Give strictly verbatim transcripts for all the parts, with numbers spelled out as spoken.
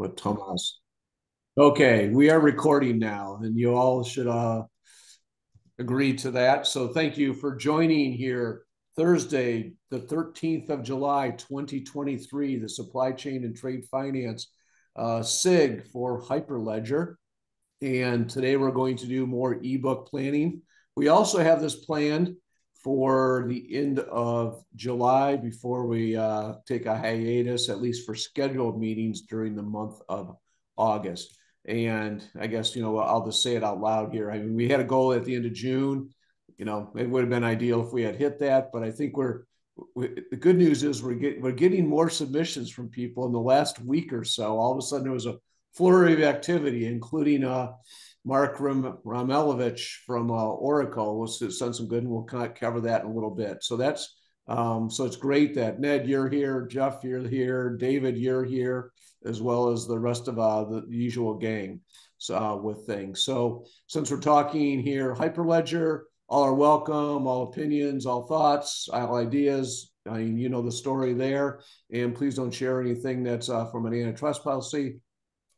what Tomas. Okay, we are recording now, and you all should uh, agree to that. So thank you for joining here Thursday, the thirteenth of July, twenty twenty-three, the Supply Chain and Trade Finance uh, S I G for Hyperledger. And today we're going to do more ebook planning. We also have this planned for the end of July before we uh, take a hiatus, at least for scheduled meetings during the month of August. And I guess, you know, I'll just say it out loud here. I mean, we had a goal at the end of June. You know, it would have been ideal if we had hit that, but I think we're, we, the good news is we're, get, we're getting more submissions from people in the last week or so. All of a sudden there was a flurry of activity, including uh, Mark Rakhmilevich from uh, Oracle was sent some good, and we'll kind of cover that in a little bit. So that's, um, so it's great that Ned, you're here, Jeff, you're here, David, you're here, as well as the rest of uh, the usual gang uh, with things. So since we're talking here, Hyperledger, all are welcome, all opinions, all thoughts, all ideas. I mean, you know the story there. And please don't share anything that's uh, from an antitrust policy.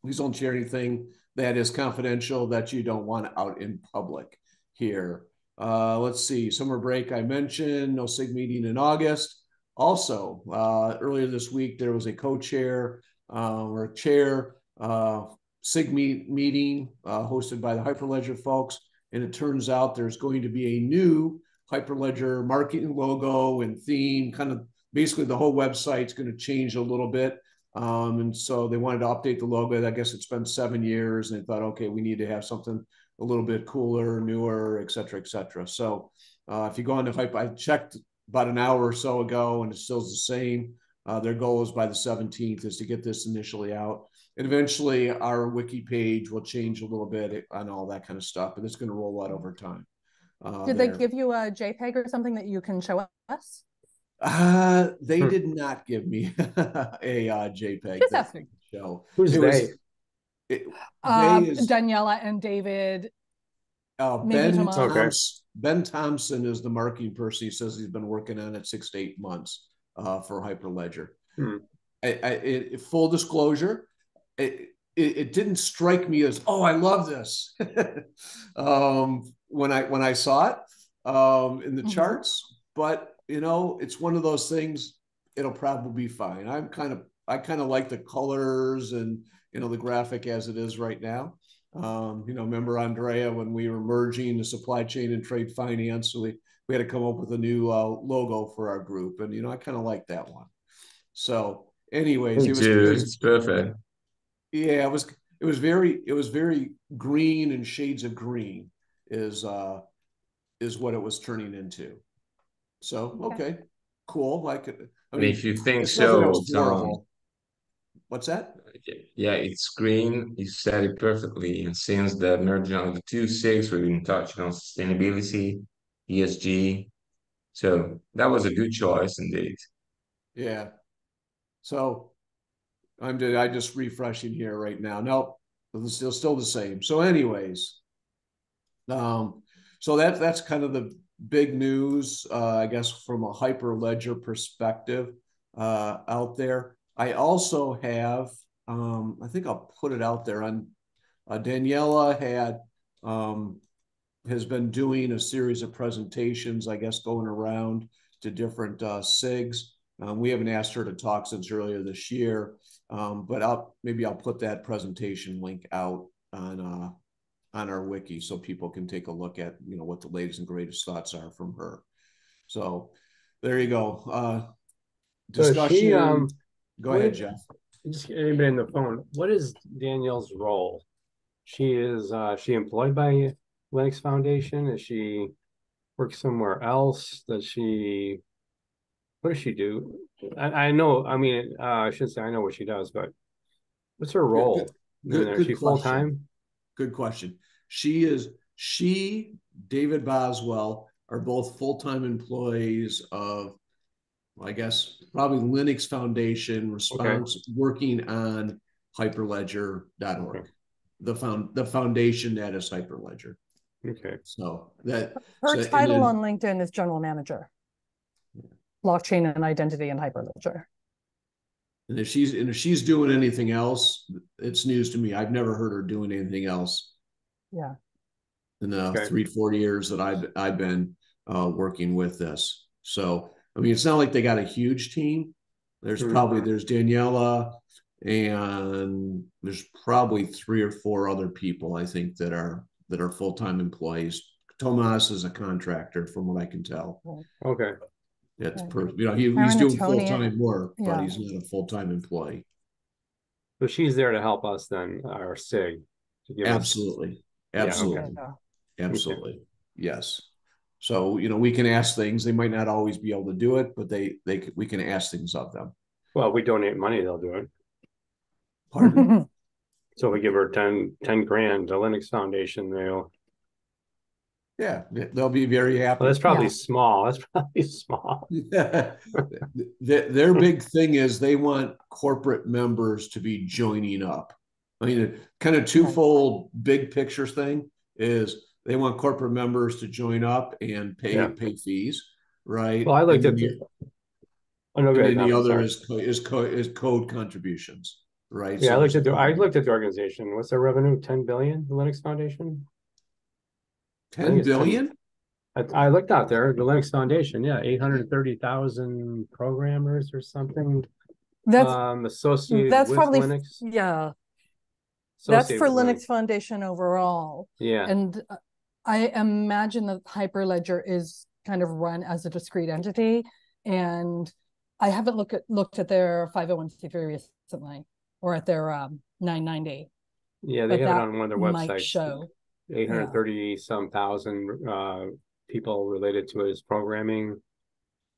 Please don't share anything that is confidential that you don't want out in public here. Uh, let's see, summer break I mentioned, no S I G meeting in August. Also, uh, earlier this week, there was a co-chair uh, or chair uh, S I G meet meeting uh, hosted by the Hyperledger folks. And it turns out there's going to be a new Hyperledger marketing logo and theme, kind of basically the whole website's going to change a little bit. Um, and so they wanted to update the logo. I guess it's been seven years and they thought, okay, we need to have something a little bit cooler, newer, et cetera, et cetera. So uh, if you go on to Hype, I checked about an hour or so ago and it still is the same. Uh, their goal is by the seventeenth is to get this initially out. And eventually our wiki page will change a little bit on all that kind of stuff, but it's going to roll out over time. Uh, did there. They give you a JPEG or something that you can show us? Uh, they hmm. did not give me a uh, JPEG. Just asking. Who's it they? Was, it, uh, they is, Daniela and David. Uh, Ben, Thomas. Okay. Ben Thompson is the marketing person. He says he's been working on it six to eight months uh, for Hyperledger. Hmm. I, I, it, full disclosure, it, it, it didn't strike me as, oh, I love this um, when I when I saw it um, in the mm-hmm. charts, but you know, it's one of those things, it'll probably be fine. I'm kind of, I kind of like the colors and, you know, the graphic as it is right now. Um, you know, remember Andrea, when we were merging the supply chain and trade finance, we, we had to come up with a new uh, logo for our group. And, you know, I kind of like that one. So anyways, it was, it was, it's perfect. Yeah, it was, it was very, it was very green, and shades of green is, uh, is what it was turning into. So, okay, okay, cool. Like, I mean, if you think so, Tom, what's that? Yeah, it's green. You said it perfectly. And since the merging of the two six, we've been touching on sustainability, E S G. So that was a good choice indeed. Yeah. So I'm I just refreshing here right now. No, nope, it's still still the same. So, anyways, um, so that that's kind of the big news, uh, I guess, from a Hyperledger perspective uh, out there. I also have, um, I think I'll put it out there. On uh, Daniela had um, has been doing a series of presentations, I guess, going around to different uh, S I Gs. Um, we haven't asked her to talk since earlier this year, um, but I'll maybe I'll put that presentation link out on. Uh, on our wiki so people can take a look at, you know, what the latest and greatest thoughts are from her. So there you go. Uh, discussion. So she, um, go ahead, Jeff. Just anybody on the phone, what is Danielle's role? She is, uh, she employed by Linux Foundation? Is she work somewhere else? Does she, what does she do? I, I know, I mean, uh, I shouldn't say I know what she does, but what's her role? Good, good, good, is she full-time? Good question. She is, she, David Boswell, are both full-time employees of, well, I guess, probably Linux Foundation, response, okay. working on hyperledger dot org, okay. the found the foundation that is Hyperledger. Okay. So that her so title then, on LinkedIn is General Manager, yeah. Blockchain and Identity and Hyperledger. And if she's and if she's doing anything else, it's news to me. I've never heard her doing anything else. Yeah. In the okay. three, four years that I've I've been uh, working with this. So, I mean, it's not like they got a huge team. There's mm-hmm. probably, there's Daniela and there's probably three or four other people, I think, that are, that are full-time employees. Tomas is a contractor from what I can tell. Okay. That's per, you know, he, he's doing full-time work, yeah. but he's not a full-time employee. So she's there to help us then, or SIG. Absolutely. Us... Absolutely. Yeah, okay. Absolutely. Yes. So, you know, we can ask things. They might not always be able to do it, but they, they, we can ask things of them. Well, we donate money, they'll do it. Pardon? So we give her ten, ten grand, the Linux Foundation, they'll. Yeah, they'll be very happy. Well, that's probably yeah. small. That's probably small. Yeah. their, their big thing is they want corporate members to be joining up. I mean, kind of twofold big picture thing is they want corporate members to join up and pay yeah. pay fees, right? Well, I like that. The, oh, no, and no, the other is is code, is code contributions, right? Yeah, so I looked at the I looked at the organization. What's their revenue? Ten billion. The Linux Foundation. ten billion? I, I looked out there, the Linux Foundation, yeah, eight hundred thirty thousand programmers or something. That's um, associated that's with probably, Linux. Yeah. Associated that's for Linux, Linux Foundation overall. Yeah. And I imagine that Hyperledger is kind of run as a discrete entity. And I haven't look at, looked at their five oh one c three recently or at their um, nine ninety. Yeah, they but have it on one of their websites. Show. eight hundred thirty yeah. some thousand uh, people related to his programming,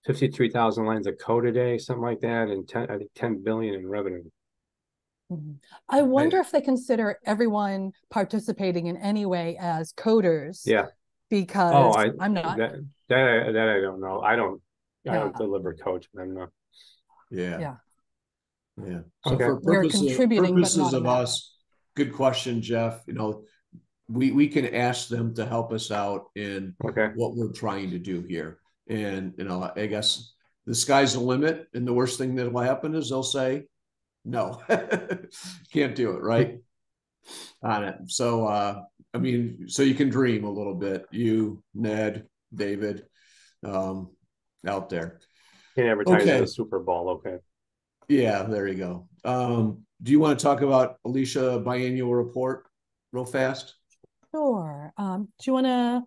fifty-three thousand lines of code a day, something like that, and ten, I think ten billion in revenue. Mm-hmm. I wonder I, if they consider everyone participating in any way as coders. Yeah, because oh, I, I'm not. That, that, that I don't know. I don't. Yeah. I don't deliver code to them. No. Yeah. Yeah. Yeah. So okay. for purposes, We're contributing, purposes but not of enough. Us, good question, Jeff. You know. We we can ask them to help us out in okay. what we're trying to do here, and you know I guess the sky's the limit. And the worst thing that will happen is they'll say, "No, can't do it." Right on it. So uh, I mean, so you can dream a little bit, you, Ned, David, um, out there. Can't advertise okay. the Super Bowl, okay? Yeah, there you go. Um, do you want to talk about Alicia biannual report real fast? Sure. Um, do you want to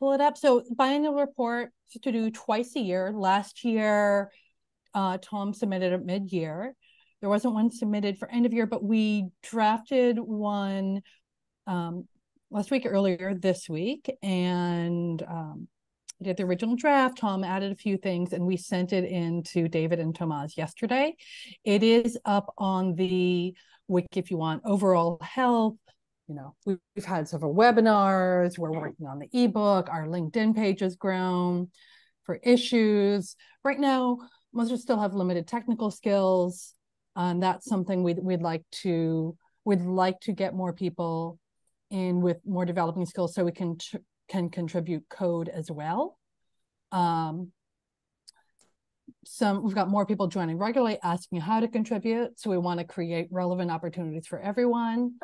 pull it up? So biannual report is to do twice a year. Last year, uh, Tom submitted it mid-year. There wasn't one submitted for end of year, but we drafted one um, last week, earlier this week, and um, did the original draft. Tom added a few things, and we sent it in to David and Tomas yesterday. It is up on the wiki if you want. Overall health. You know, we've had several webinars, we're working on the ebook, our LinkedIn page has grown for issues. Right now, most of us still have limited technical skills, and that's something we'd, we'd like to we'd like to get more people in with more developing skills so we can can contribute code as well. Um, some we've got more people joining regularly asking how to contribute, so we want to create relevant opportunities for everyone.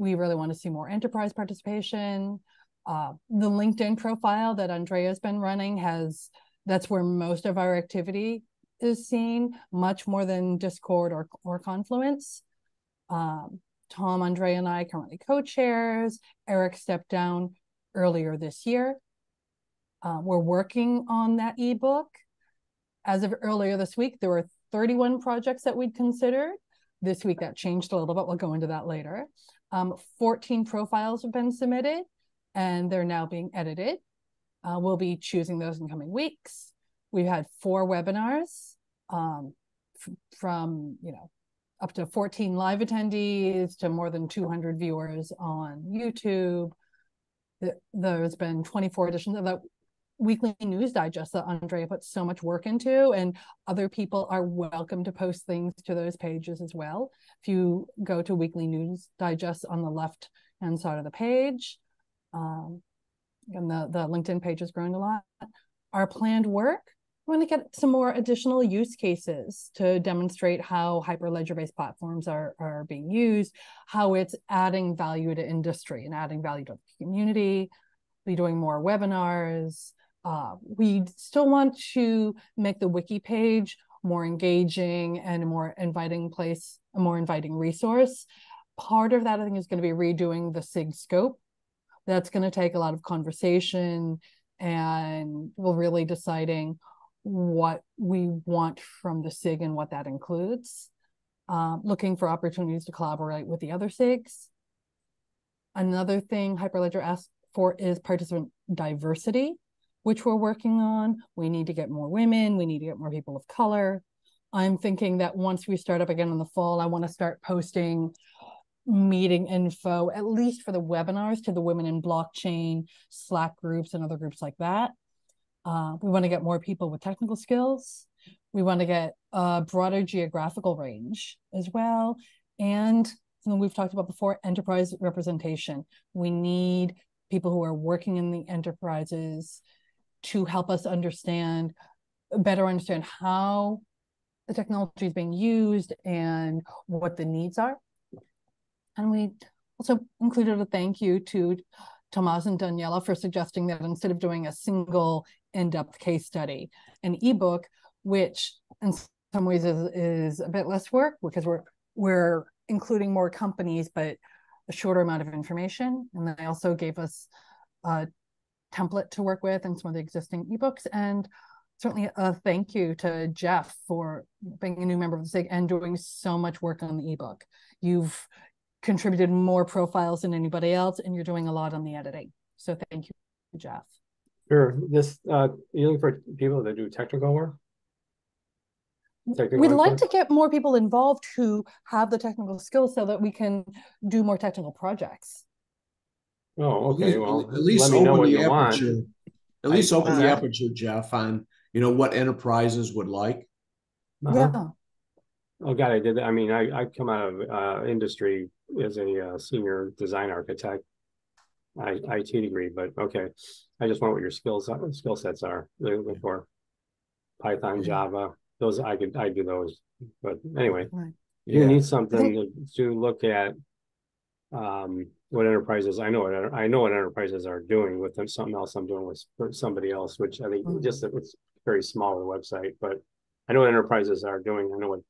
We really want to see more enterprise participation. Uh, the LinkedIn profile that Andrea's been running has, that's where most of our activity is seen, much more than Discord or, or Confluence. Um, Tom, Andrea, and I currently co-chairs. Eric stepped down earlier this year. Uh, we're working on that ebook. As of earlier this week, there were thirty-one projects that we'd considered. This week that changed a little bit, we'll go into that later. Um, fourteen profiles have been submitted and they're now being edited. Uh, we'll be choosing those in coming weeks. We've had four webinars um, from, you know, up to fourteen live attendees to more than two hundred viewers on YouTube. The, there's been twenty-four editions of that weekly news digest that Andrea puts so much work into, and other people are welcome to post things to those pages as well. If you go to weekly news digest on the left hand side of the page, um, and the, the LinkedIn page has grown a lot. Our planned work, we're going to get some more additional use cases to demonstrate how Hyperledger-based platforms are, are being used, how it's adding value to industry and adding value to the community. We're doing more webinars. Uh, we still want to make the wiki page more engaging and a more inviting place, a more inviting resource. Part of that, I think, is going to be redoing the SIG scope. That's going to take a lot of conversation, and we're really deciding what we want from the SIG and what that includes. Um, looking for opportunities to collaborate with the other SIGs. Another thing Hyperledger asks for is participant diversity, which we're working on. We need to get more women. We need to get more people of color. I'm thinking that once we start up again in the fall, I want to start posting meeting info, at least for the webinars, to the Women in Blockchain, Slack groups, and other groups like that. Uh, we want to get more people with technical skills. We want to get a broader geographical range as well. And something we've talked about before, enterprise representation. We need people who are working in the enterprises to help us understand, better understand how the technology is being used and what the needs are. And we also included a thank you to Tomas and Daniela for suggesting that instead of doing a single in-depth case study, an ebook, which in some ways is, is a bit less work because we're we're including more companies but a shorter amount of information. And then they also gave us a template to work with and some of the existing ebooks. And certainly a thank you to Jeff for being a new member of the SIG and doing so much work on the ebook. You've contributed more profiles than anybody else, and you're doing a lot on the editing. So thank you, Jeff. Sure. This uh, you looking for people that do technical work? Technical We'd work like work? to get more people involved who have the technical skills so that we can do more technical projects. Oh, okay. Well, at least let me know what you want. At least open the aperture, Jeff, on you know what enterprises would like. Uh-huh. Yeah. Oh God, I did. I mean, I I come out of uh, industry as a uh, senior design architect, I T degree, but okay, I just want what your skills skill sets are. They're looking for Python, Java, those I could I do those. But anyway, right. you yeah. need something to, to look at um, what enterprises. I know what I know what enterprises are doing with them. Something else I'm doing with somebody else, which I think mm-hmm. just it's very small of the website. But I know what enterprises are doing. I know what.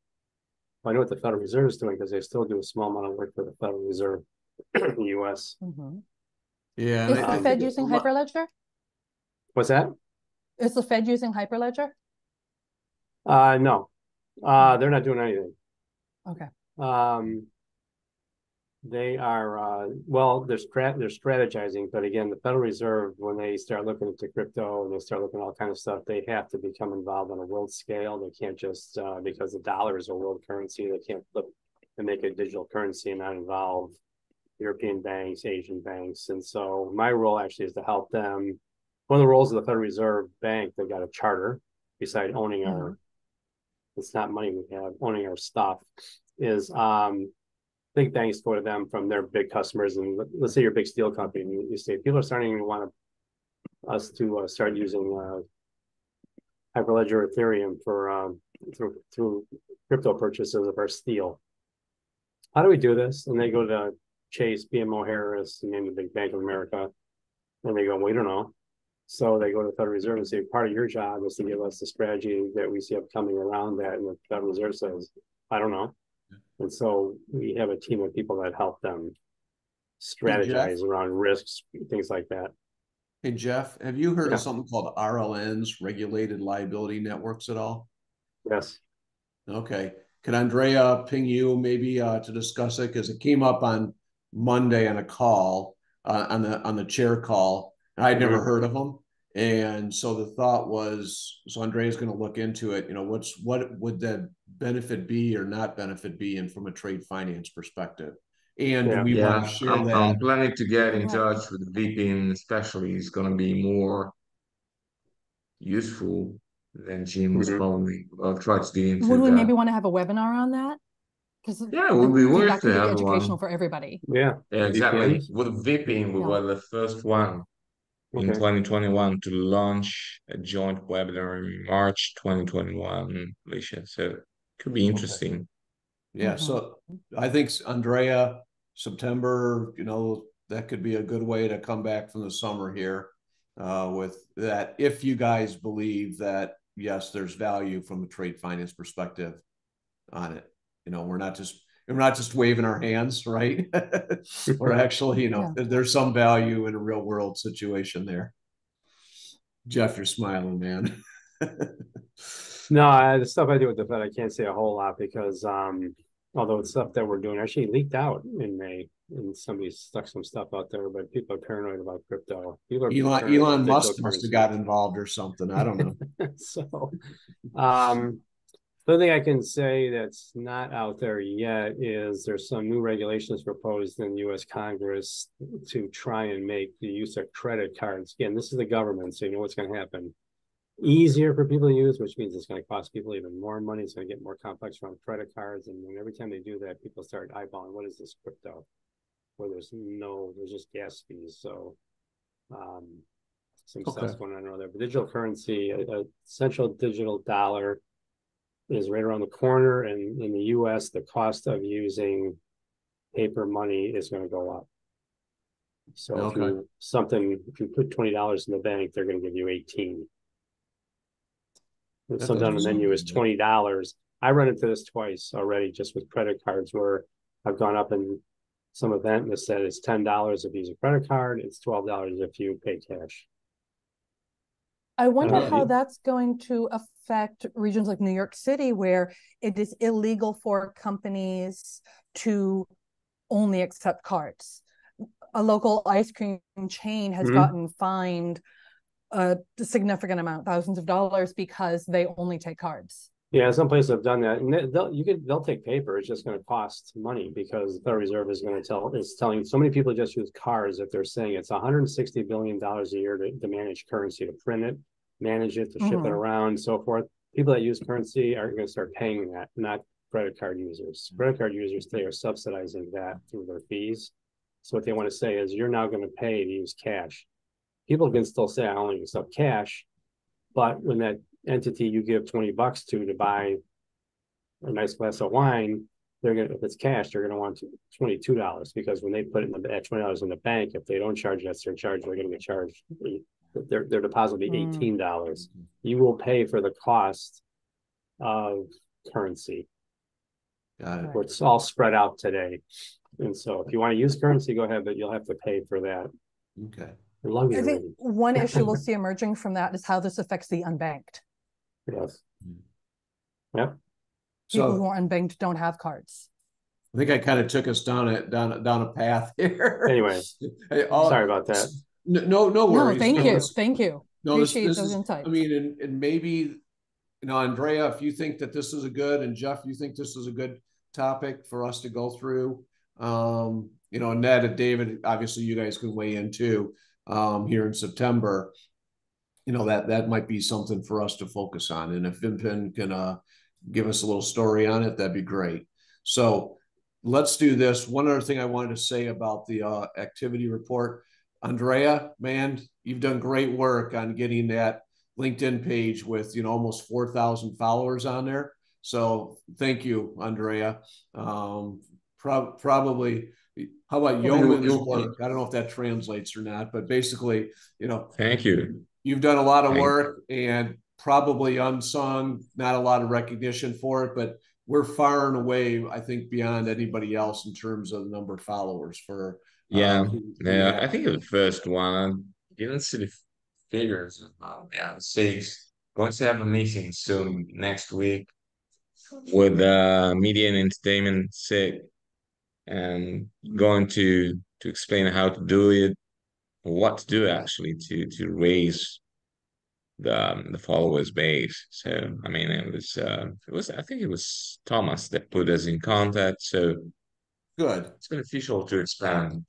I know what the Federal Reserve is doing because they still do a small amount of work for the Federal Reserve in the U S. Mm-hmm. Yeah. Is the Fed using Hyperledger? What's that? Is the Fed using Hyperledger? Uh, no. Uh, they're not doing anything. Okay. Um, they are, uh, well, they're, strat they're strategizing, but again, the Federal Reserve, when they start looking into crypto and they start looking at all kinds of stuff, they have to become involved on a world scale. They can't just, uh, because the dollar is a world currency, they can't flip and make a digital currency and not involve European banks, Asian banks. And so my role actually is to help them. One of the roles of the Federal Reserve Bank, they've got a charter, besides owning mm-hmm. our, it's not money we have, owning our stuff, is um. big banks go to them from their big customers, and let's say you're a big steel company, and you, you say people are starting to want to, us to uh, start using uh, Hyperledger Ethereum for um, through through crypto purchases of our steel. How do we do this? And they go to Chase, B M O, Harris, and name the big Bank of America, and they go, we don't know. So they go to the Federal Reserve and say, part of your job is to give us the strategy that we see upcoming around that, and the Federal Reserve says, I don't know. And so we have a team of people that help them strategize hey Jeff, around risks, things like that. Hey, Jeff, have you heard yeah. of something called R L Ns, regulated liability networks, at all? Yes. Okay. Could Andrea ping you maybe uh, to discuss it? Because it came up on Monday on a call, uh, on the on the chair call. And I'd never mm-hmm. heard of them. And so the thought was, so Andrea's going to look into it, you know, what's, what would that benefit be or not benefit be? And from a trade finance perspective, and yeah, we yeah. want to share I'm, that. I'm planning to get in yeah. touch with the V P N, especially is going to be more useful than Jim was probably uh, try to do. Would we that. maybe want to have a webinar on that? Because yeah, it would be worth it. Educational one. for everybody. Yeah, yeah exactly. V P N. With V P N, we yeah. were the first one in okay. twenty twenty-one to launch a joint webinar in March twenty twenty-one, Alicia. So it could be interesting. Okay. Yeah, mm-hmm. So I think Andrea, September, you know, that could be a good way to come back from the summer here uh, with that. If you guys believe that, yes, there's value from a trade finance perspective on it. You know, we're not just we're not just waving our hands, right? We're actually, you know, yeah. there's some value in a real world situation there. Jeff, you're smiling, man. No, I, the stuff I do with the Fed, I can't say a whole lot because um, although it's stuff that we're doing actually leaked out in May, and somebody stuck some stuff out there, but people are paranoid about crypto. People are Elon, Elon Musk must have got involved or something. I don't know. So um, the only thing I can say that's not out there yet is there's some new regulations proposed in U S Congress to try and make the use of credit cards. Again, this is the government, so you know what's going to happen. Easier for people to use, which means it's going to cost people even more money. It's going to get more complex around credit cards. And then every time they do that, people start eyeballing, what is this crypto? Where there's no, there's just gas fees. So um, some okay. stuff's going on over there. But digital currency, a, a central digital dollar is right around the corner. And in the U S, the cost of using paper money is going to go up. So okay. if you, something, if you put twenty dollars in the bank, they're going to give you eighteen dollars. Sometimes the menu is twenty dollars. I run into this twice already just with credit cards where I've gone up in some event and it said it's ten dollars if you use a credit card, it's twelve dollars if you pay cash. I wonder uh, how that's going to affect regions like New York City where it is illegal for companies to only accept cards. A local ice cream chain has mm-hmm. gotten fined a significant amount, thousands of dollars, because they only take cards. Yeah, some places have done that, and they'll you could they'll take paper. It's just going to cost money because the Federal Reserve is going to tell is telling so many people just use cards that they're saying it's one hundred sixty billion dollars a year to, to manage currency, to print it, manage it, to ship mm-hmm. it around, so forth. People that use currency are going to start paying that, not credit card users. Credit card users today are subsidizing that through their fees. So what they want to say is you're now going to pay to use cash. People can still say I only accept cash, but when that entity you give twenty bucks to to buy a nice glass of wine, they're gonna if it's cash, they're gonna want twenty-two dollars because when they put it in the, at twenty dollars in the bank, if they don't charge that their charge, they're gonna get charged. Their their deposit will be eighteen dollars. Mm-hmm. You will pay for the cost of currency. Got it. It's all spread out today, and so if you want to use currency, go ahead, but you'll have to pay for that. Okay. I think one issue we'll see emerging from that is how this affects the unbanked. Yes. Yeah. People so, who are unbanked don't have cards. I think I kind of took us down a down down a path here. Anyway, hey, all, sorry about that. No, no worries. No, thank no, you, thank you. No, Appreciate this, this those is, insights. I mean, and, and maybe, you know, Andrea, if you think that this is a good, and Jeff, you think this is a good topic for us to go through. Um, you know, Ned and David, obviously, you guys can weigh in too. Um, here in September, you know, that that might be something for us to focus on. And if Vimpin can uh, give us a little story on it, that'd be great. So let's do this. One other thing I wanted to say about the uh, activity report. Andrea, man, you've done great work on getting that LinkedIn page with, you know, almost four thousand followers on there. So thank you, Andrea. Um, pro probably... How about yeoman's work? I don't know if that translates or not, but basically, you know, thank you. You've done a lot of work and probably unsung, not a lot of recognition for it, but we're far and away, I think, beyond anybody else in terms of the number of followers for. Yeah, um, yeah. yeah. I think the first one, I didn't see the figures. Well. Yeah, six. Going to have a meeting soon next week with uh, media and entertainment. Six. And going to to explain how to do it, what to do actually to to raise the um, the followers base. So I mean, it was uh, it was I think it was Tomas that put us in contact. So good, it's beneficial to expand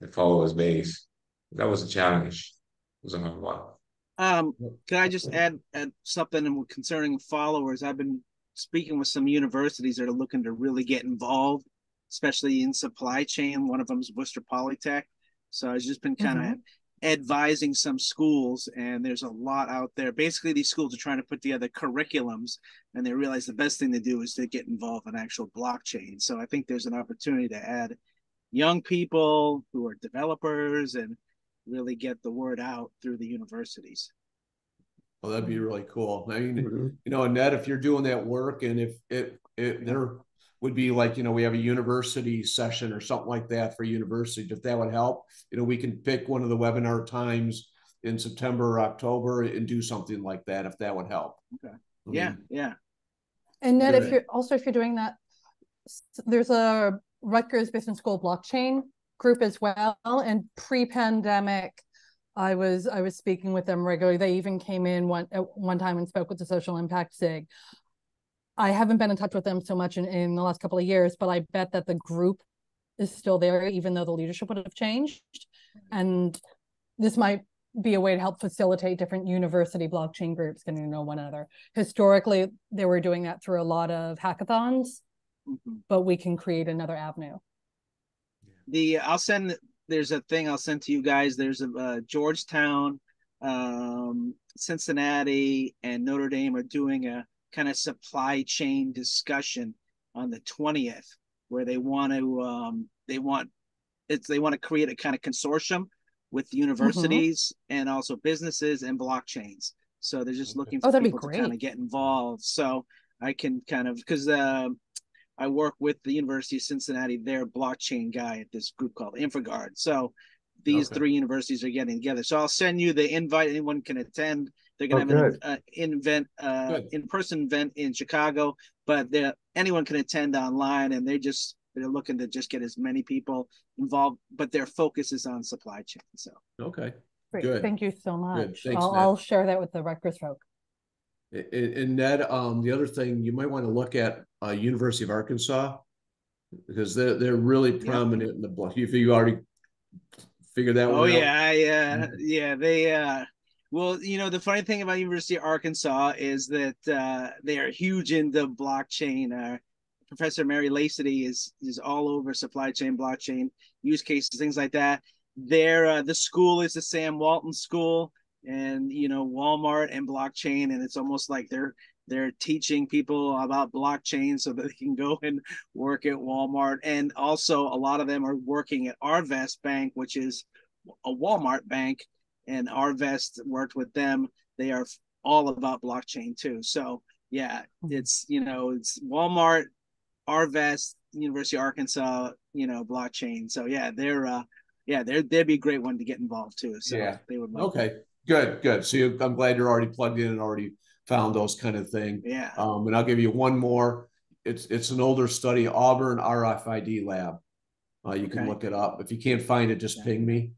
the followers base. That was a challenge. It was a hard one. Um, can I just add add something concerning followers? I've been speaking with some universities that are looking to really get involved, especially in supply chain. One of them is Worcester Polytech. So I've just been kind mm-hmm. of advising some schools, and there's a lot out there. Basically, these schools are trying to put together curriculums, and they realize the best thing to do is to get involved in actual blockchain. So I think there's an opportunity to add young people who are developers and really get the word out through the universities. Well, that'd be really cool. I mean, mm-hmm. you know, Ned, if you're doing that work, and if it, it there would be like, you know, we have a university session or something like that for universities, if that would help, you know, we can pick one of the webinar times in September or October and do something like that, if that would help. Okay. I yeah. Mean, yeah. And Ned, if you're also, if you're doing that, there's a Rutgers Business School blockchain group as well. And pre-pandemic, I was I was speaking with them regularly. They even came in one at one time and spoke with the Social Impact SIG. I haven't been in touch with them so much in, in the last couple of years, but I bet that the group is still there, even though the leadership would have changed. And this might be a way to help facilitate different university blockchain groups getting to know one another. Historically, they were doing that through a lot of hackathons, mm-hmm. but we can create another avenue. The I'll send. There's a thing I'll send to you guys. There's a uh, Georgetown, um, Cincinnati, and Notre Dame are doing a kind of supply chain discussion on the twentieth, where they want to um, they want it's they want to create a kind of consortium with universities mm-hmm. and also businesses and blockchains. So they're just looking for oh, people to kind of get involved. So I can kind of because. Uh, I work with the University of Cincinnati, their blockchain guy at this group called InfraGuard. So these okay. three universities are getting together. So I'll send you the invite. Anyone can attend. They're going to oh, have an uh, invent, uh, in-person event in Chicago, but anyone can attend online, and they're just they're looking to just get as many people involved, but their focus is on supply chain. So okay, great. Good. Thank you so much. Thanks, I'll, I'll share that with the Rutgers folk. And, and Ned, um, the other thing you might want to look at uh, University of Arkansas, because they're they're really prominent yeah. in the block. You you already figured that oh, one out. Oh yeah, yeah, yeah. They uh, well, you know, the funny thing about University of Arkansas is that uh, they are huge into blockchain. Uh, Professor Mary Lacity is is all over supply chain, blockchain use cases, things like that. Their uh, the school is the Sam Walton School. And you know, Walmart and blockchain, and it's almost like they're they're teaching people about blockchain so that they can go and work at Walmart. And also a lot of them are working at Arvest Bank, which is a Walmart bank, and Arvest worked with them. They are all about blockchain too. So yeah, it's you know, it's Walmart, Arvest, University of Arkansas, you know, blockchain. So yeah, they're uh yeah, they're they'd be a great one to get involved too. So yeah. they would love okay. Them. Good, good. So you, I'm glad you're already plugged in and already found those kind of things. Yeah. Um, and I'll give you one more. It's it's an older study, Auburn R F I D Lab. Uh, you okay. can look it up. If you can't find it, just yeah. ping me.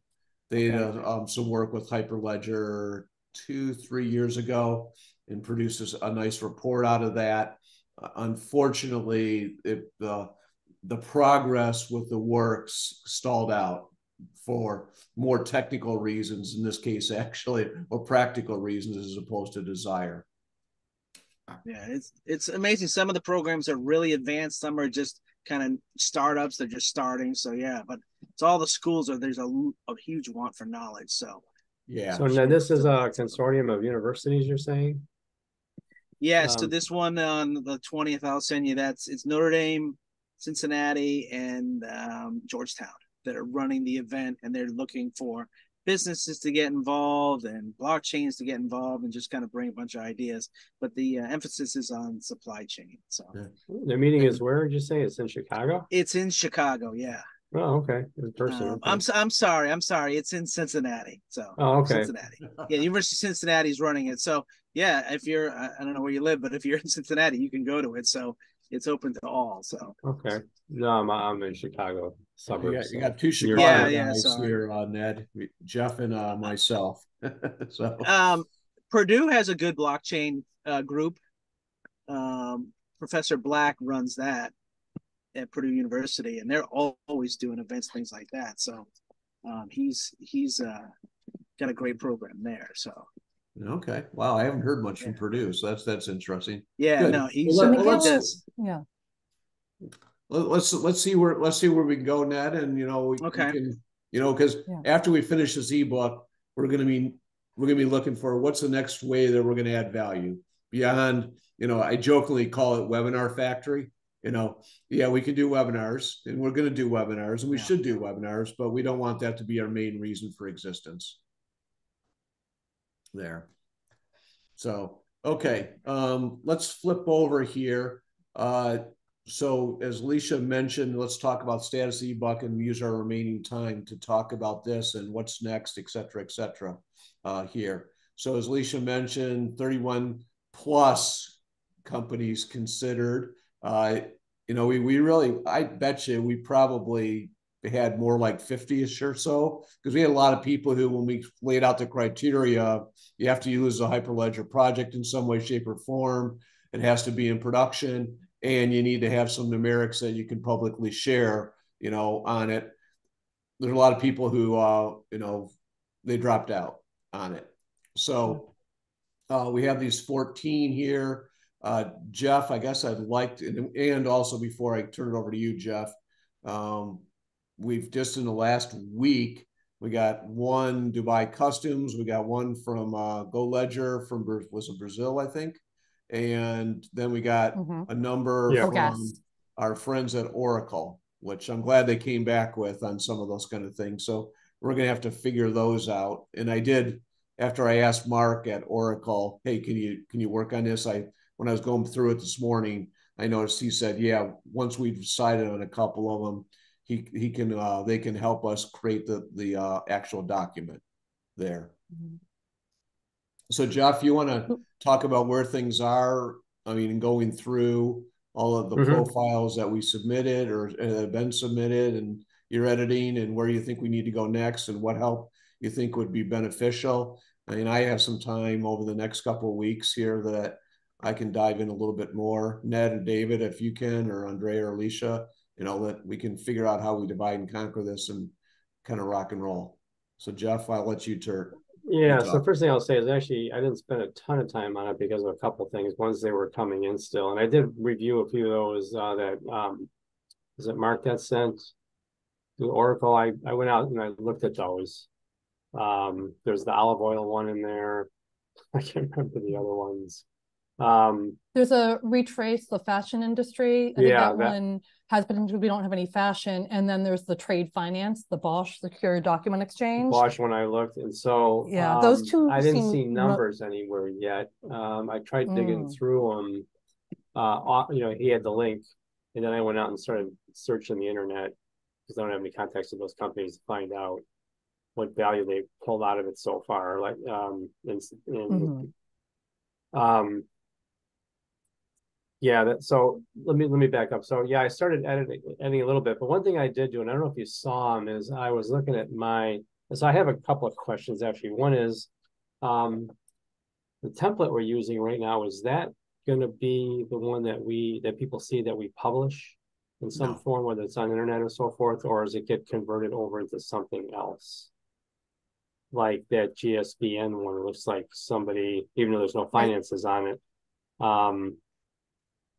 They did okay. uh, um, some work with Hyperledger two, three years ago and produces a nice report out of that. Uh, unfortunately, it, uh, the progress with the works stalled out for more technical reasons, in this case, actually, or practical reasons as opposed to desire. Yeah, it's it's amazing. Some of the programs are really advanced. Some are just kind of startups. They're just starting. So yeah, but it's all the schools are, there's a, a huge want for knowledge. So yeah. So now this is a consortium of universities, you're saying? Yes. Um, so this one on the twentieth, I'll send you that's, it's Notre Dame, Cincinnati, and um, Georgetown that are running the event, and they're looking for businesses to get involved and blockchains to get involved and just kind of bring a bunch of ideas. But the uh, emphasis is on supply chain. So the meeting is where did you say it's in Chicago? It's in Chicago. Yeah. Oh, okay. In person. Um, okay. I'm, I'm sorry. I'm sorry. It's in Cincinnati. So oh, okay. Cincinnati. Yeah. University of Cincinnati is running it. So yeah, if you're, I don't know where you live, but if you're in Cincinnati, you can go to it. So it's open to all. So okay. No, I'm, I'm in Chicago. Suburbs, you, got, so. you got two Chicago yeah, guys yeah, here, uh, Ned, Jeff, and uh, myself. so um, Purdue has a good blockchain uh, group. Um, Professor Black runs that at Purdue University, and they're all, always doing events, things like that. So um, he's he's uh, got a great program there. So. Okay. Wow, I haven't heard much yeah. from Purdue, so that's that's interesting. Yeah, Good. no, he's well, let, let's, let's, yeah. Let's let's see where let's see where we can go, Ned, and you know we, okay. we can you know because yeah. after we finish this ebook, we're going to be we're going to be looking for what's the next way that we're going to add value beyond, you know, I jokingly call it webinar factory. You know, yeah, we can do webinars and we're going to do webinars and we yeah. should do webinars, but we don't want that to be our main reason for existence. There. So, okay, um, let's flip over here. Uh, so as Alicia mentioned, let's talk about status e-buck and use our remaining time to talk about this and what's next, et cetera, et cetera, uh, here. So as Alicia mentioned, thirty-one plus companies considered. Uh, you know, we, we really, I bet you we probably had more like fifty-ish or so, because we had a lot of people who, when we laid out the criteria, you have to use a Hyperledger project in some way, shape, or form. It has to be in production, and you need to have some numerics that you can publicly share, you know, on it. There's a lot of people who, uh, you know, they dropped out on it. So uh, we have these fourteen here. Uh, Jeff, I guess I'd like to, and also before I turn it over to you, Jeff, um, we've just in the last week, we got one Dubai Customs, we got one from uh, GoLedger from, was it Brazil, I think. And then we got mm-hmm. a number yeah. from GoGas. Our friends at Oracle, which I'm glad they came back with on some of those kind of things. So we're going to have to figure those out. And I did, after I asked Mark at Oracle, hey, can you, can you work on this? I, when I was going through it this morning, I noticed he said, yeah, once we've decided on a couple of them, he, he can, uh, they can help us create the, the uh, actual document there. Mm-hmm. So Jeff, you want to talk about where things are, I mean, going through all of the mm-hmm. profiles that we submitted or have been submitted and your editing and where you think we need to go next and what help you think would be beneficial. I mean, I have some time over the next couple of weeks here that I can dive in a little bit more. Ned and David, if you can, or Andrea or Alicia, you know, that we can figure out how we divide and conquer this and kind of rock and roll. So Jeff, I'll let you turn. Yeah, so first thing I'll say is actually I didn't spend a ton of time on it because of a couple of things. Once they were coming in still, and I did review a few of those uh, that, um, is it Mark that sent to Oracle? I, I went out and I looked at those. Um, there's the olive oil one in there. I can't remember the other ones. Um, there's a Retrace the fashion industry. I think yeah, that, that one has been, we don't have any fashion. And then there's the trade finance, the Bosch secure document exchange. Bosch when I looked. And so yeah, um, those two I didn't see numbers anywhere yet. Um, I tried digging mm. through them. Uh, you know, he had the link and then I went out and started searching the internet because I don't have any context of those companies to find out what value they pulled out of it so far. Like, um, and, and mm-hmm. um, Yeah, that, so let me let me back up. So yeah, I started editing, editing a little bit, but one thing I did do, and I don't know if you saw them, is I was looking at my, so I have a couple of questions actually. One is, um, the template we're using right now, is that going to be the one that we, that people see that we publish in some no. form, whether it's on the internet or so forth, or does it get converted over into something else? Like that G S B N one looks like somebody, even though there's no finances on it, um,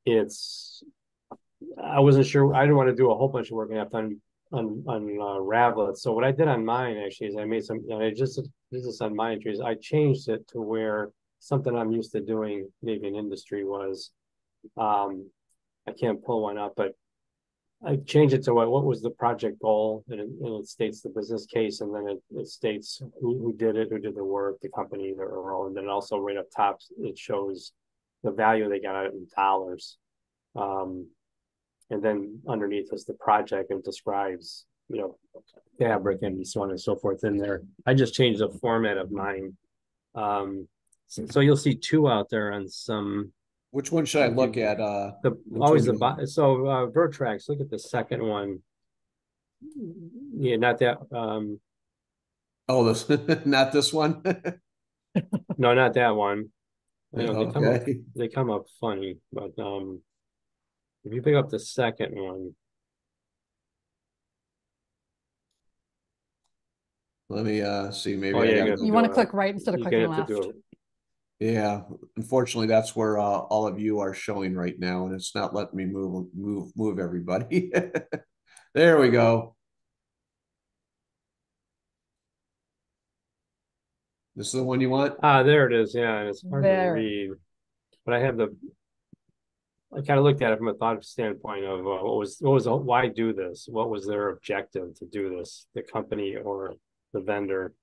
it's, I wasn't sure, I didn't want to do a whole bunch of work on on, on uh, Ravellet. So what I did on mine actually is I made some, I just this is on my entries, I changed it to where something I'm used to doing, maybe in industry was, um, I can't pull one up, but I changed it to what, what was the project goal, and it, and it states the business case, and then it, it states who, who did it, who did the work, the company, their role, and then also right up top, it shows the value they got out in dollars, um, and then underneath is the project and describes, you know, Fabric and so on and so forth in there. I just changed the format of mine, um, so you'll see two out there on some. Which one should I look at? Uh, the always the so uh, Vertrax. Look at the second one. Yeah, not that. Um, oh, this not this one. No, not that one. You know, they, come okay. up, they come up funny, but um, if you pick up the second one. Let me uh, see, maybe. Oh, yeah, I you, you want to click right instead of you clicking left. Yeah, unfortunately, that's where uh, all of you are showing right now, and it's not letting me move, move, move everybody. There we go. This is the one you want? Ah, uh, there it is. Yeah, and it's hard there. to read. But I have the, I kind of looked at it from a thought standpoint of uh, what was, what was, why do this? What was their objective to do this, the company or the vendor?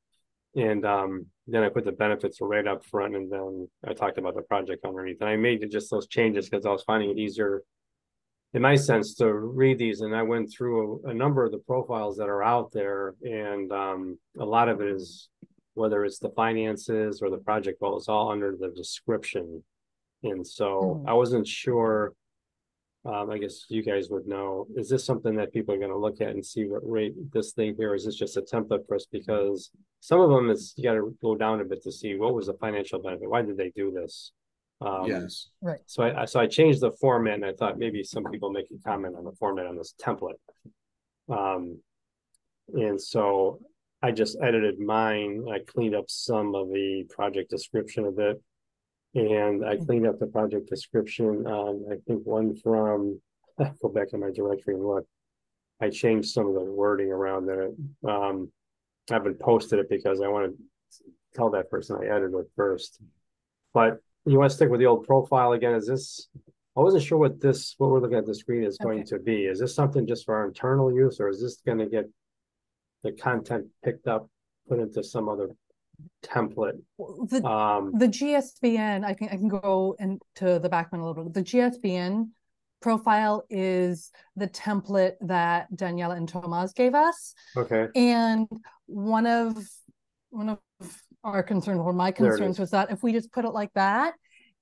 And um, then I put the benefits right up front, and then I talked about the project underneath. And I made just those changes because I was finding it easier, in my sense, to read these. And I went through a, a number of the profiles that are out there, and um, a lot of it is, whether it's the finances or the project, well, it's all under the description. And so mm. I wasn't sure, um, I guess you guys would know, is this something that people are going to look at and see what rate this thing here, or is this just a template for us? Because some of them, it's, you got to go down a bit to see what was the financial benefit. Why did they do this? Um, yes. Right. So I, so I changed the format, and I thought maybe some people make a comment on the format on this template. Um, and so I just edited mine. I cleaned up some of the project description of it. And I cleaned up the project description. Um, I think one from, I'll go back to my directory and look. I changed some of the wording around that. Um, I haven't posted it because I want to tell that person I edited it first. But you want to stick with the old profile again. Is this, I wasn't sure what this, what we're looking at the screen is going okay. to be. Is this something just for our internal use, or is this going to get the content picked up, put into some other template? The, um, the G S B N, I can I can go into the background a little bit. The G S B N profile is the template that Daniela and Tomas gave us. Okay. And one of one of our concerns, or my concerns, was that if we just put it like that,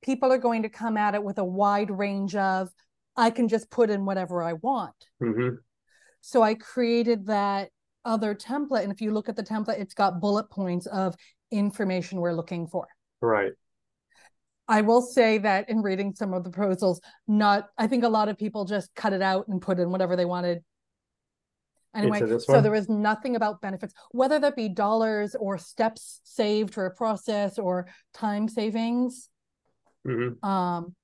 people are going to come at it with a wide range of, I can just put in whatever I want. Mm-hmm. So I created that other template, and if you look at the template, it's got bullet points of information we're looking for. Right. I will say that in reading some of the proposals, not I think a lot of people just cut it out and put in whatever they wanted. Anyway, so there was nothing about benefits, whether that be dollars or steps saved for a process or time savings. Mm-hmm. Um,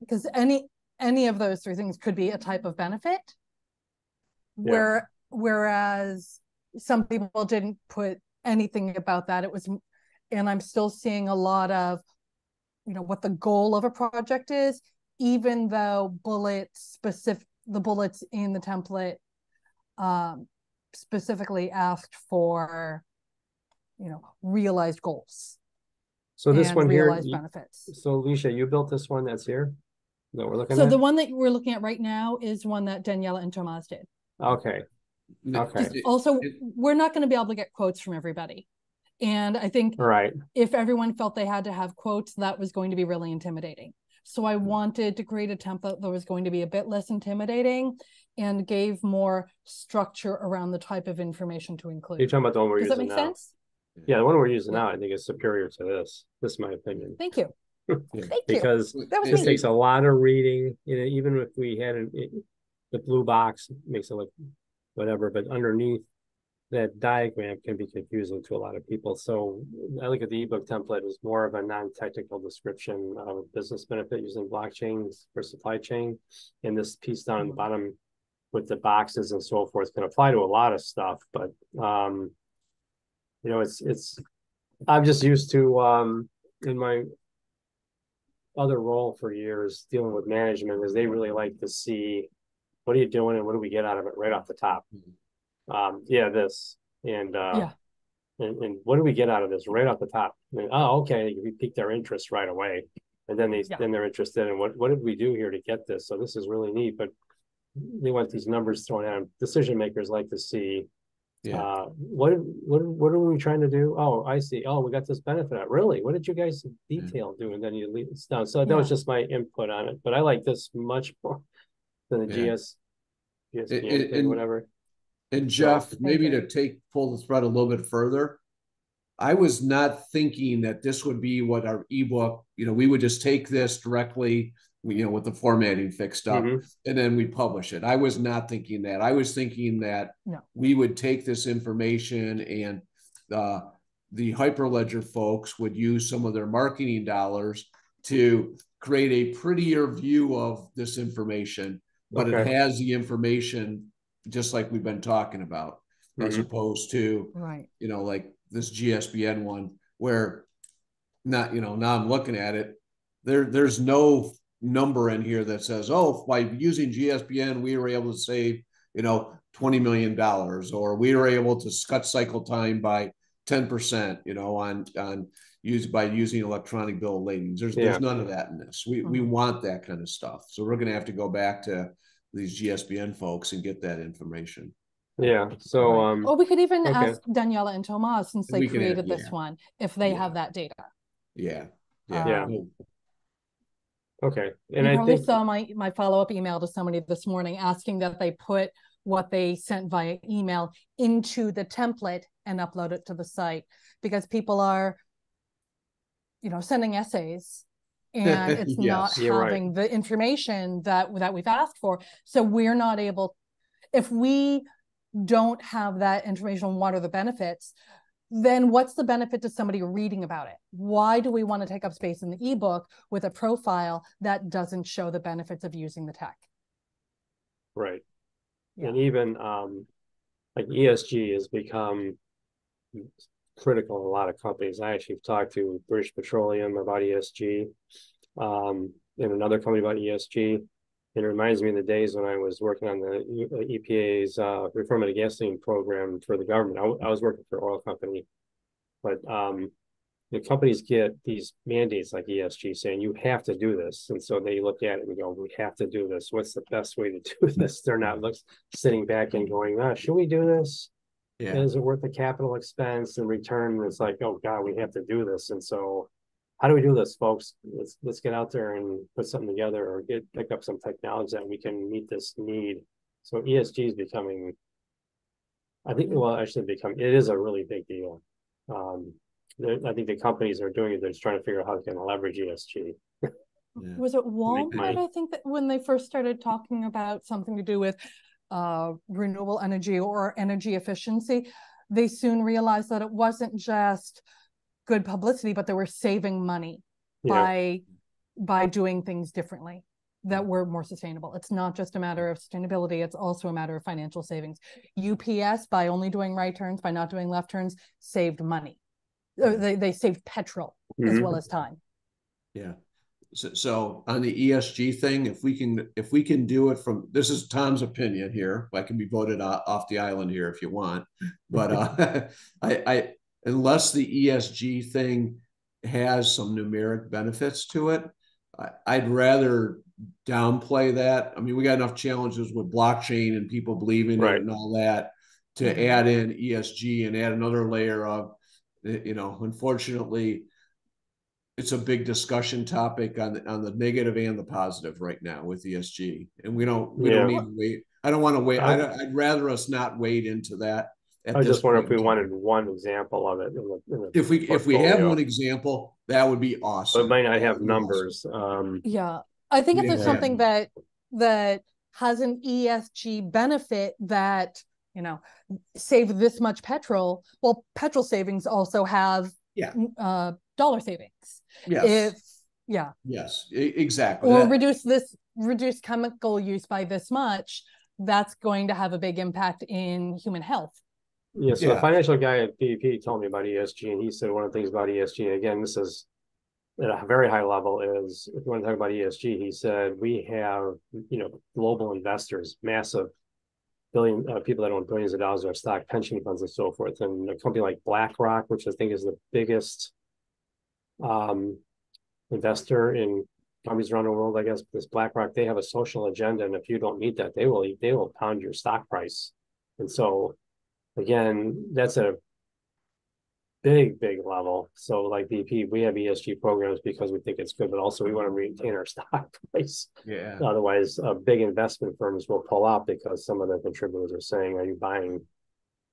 because any any of those three things could be a type of benefit. Yeah. Where Whereas some people didn't put anything about that. It was, and I'm still seeing a lot of, you know, what the goal of a project is, even though bullets specific, the bullets in the template um, specifically asked for, you know, realized goals. So this one here, realized benefits. So Alicia, you built this one that's here that we're looking at? So the one that we're looking at right now is one that Daniela and Tomas did. Okay. Okay. Also, we're not going to be able to get quotes from everybody, and I think right. if everyone felt they had to have quotes, that was going to be really intimidating. So I wanted to create a template that was going to be a bit less intimidating and gave more structure around the type of information to include. You're talking about the one we're Does using now. Does that make now. sense? Yeah, the one we're using now, I think, is superior to this. This is my opinion. Thank you. Thank because you. That was this me. Takes a lot of reading. You know, even if we had an, it, the blue box makes it look whatever, but underneath that diagram can be confusing to a lot of people. So I look at the ebook template as more of a non-technical description of business benefit using blockchains for supply chain. And this piece down at the bottom with the boxes and so forth can apply to a lot of stuff, but um, you know, it's, it's, I'm just used to um, in my other role for years dealing with management is they really like to see what are you doing and what do we get out of it right off the top? Um, yeah, this. And, uh, yeah. and and what do we get out of this right off the top? And, oh, okay. We piqued our interest right away. And then, they, yeah. then they're interested in what, what did we do here to get this? So this is really neat, but they want these numbers thrown out. Decision makers like to see yeah. uh, what, what, what are we trying to do? Oh, I see. Oh, we got this benefit out. Really? What did you guys in detail yeah. do? And then you leave it down. So that yeah. was just my input on it, but I like this much more than the yeah. G S, G S and, and, and whatever. And Jeff, maybe to take pull the thread a little bit further, I was not thinking that this would be what our ebook, you know, we would just take this directly, you know, with the formatting fixed up, mm-hmm. and then we publish it. I was not thinking that. I was thinking that no. we would take this information and uh, the Hyperledger folks would use some of their marketing dollars to create a prettier view of this information. But okay. it has the information just like we've been talking about, mm-hmm. as opposed to, right. you know, like this G S B N one where not, you know, now I'm looking at it, there, there's no number in here that says, oh, by using G S B N, we were able to save, you know, twenty million dollars, or we were able to cut cycle time by ten percent, you know, on, on use by using electronic bill of ladings. There's, yeah. there's none of that in this. We, we want that kind of stuff. So we're going to have to go back to these G S B N folks and get that information. Yeah. So, um, or we could even okay. ask Daniela and Tomas, since they created add, this yeah. one, if they yeah. have that data. Yeah. Yeah. Um, yeah. Okay. And you I probably think... saw my, my follow-up email to somebody this morning asking that they put what they sent via email into the template and upload it to the site, because people are, you know, sending essays and it's yes, not having right. the information that, that we've asked for. So we're not able, if we don't have that information on what are the benefits, then what's the benefit to somebody reading about it? Why do we want to take up space in the ebook with a profile that doesn't show the benefits of using the tech? Right. Yeah. And even um, like E S G has become critical in a lot of companies. I actually talked to British Petroleum about E S G um, and another company about E S G. It reminds me of the days when I was working on the E P A's uh, reformative gasoline program for the government. I, I was working for an oil company, but um, the companies get these mandates like E S G saying, you have to do this. And so they look at it and go, we have to do this. What's the best way to do this? They're not look, sitting back and going, oh, should we do this? Yeah. Is it worth the capital expense and return? It's like, oh, God, we have to do this. And so how do we do this, folks? Let's let's get out there and put something together, or get pick up some technology that we can meet this need. So E S G is becoming, I think, well, actually become it is a really big deal. Um, I think the companies are doing it. They're just trying to figure out how they can leverage E S G. Yeah. Was it Walmart? I think that when they first started talking about something to do with uh, renewable energy or energy efficiency, they soon realized that it wasn't just good publicity, but they were saving money yeah. by by doing things differently that were more sustainable. It's not just a matter of sustainability, it's also a matter of financial savings. U P S, by only doing right turns, by not doing left turns, saved money. They, they saved petrol mm-hmm. as well as time. Yeah. So, so on the E S G thing, if we can if we can do it from, this is Tom's opinion here, I can be voted off the island here if you want, but uh, I, I unless the E S G thing has some numeric benefits to it, I, I'd rather downplay that. I mean, we got enough challenges with blockchain and people believing right. it and all that to add in E S G and add another layer of, you know, unfortunately, it's a big discussion topic on on the negative and the positive right now with E S G, and we don't we yeah. don't need to wait. I don't want to wait. I, I'd, I'd rather us not wade into that. I just wonder if we wanted one example of it. In the, in the if we portfolio. If we have one example, that would be awesome. But it might not have numbers. Um, yeah, I think if there's yeah. something that that has an E S G benefit that, you know, save this much petrol. Well, petrol savings also have yeah. uh, dollar savings. Yes. If yeah. Yes, exactly. Or that. reduce this reduce chemical use by this much. That's going to have a big impact in human health. Yeah, so yeah. the financial guy at P E P told me about E S G, and he said one of the things about E S G, again, this is at a very high level, is if you want to talk about E S G, he said we have, you know, global investors, massive billion uh, people that own billions of dollars of stock, pension funds, and so forth. And a company like BlackRock, which I think is the biggest um, investor in companies around the world, I guess, this BlackRock, they have a social agenda, and if you don't meet that, they will they will pound your stock price. And so again, that's a big, big level. So like B P, we have E S G programs because we think it's good, but also we want to maintain our stock price. Yeah. Otherwise, uh, big investment firms will pull out because some of the contributors are saying, are you buying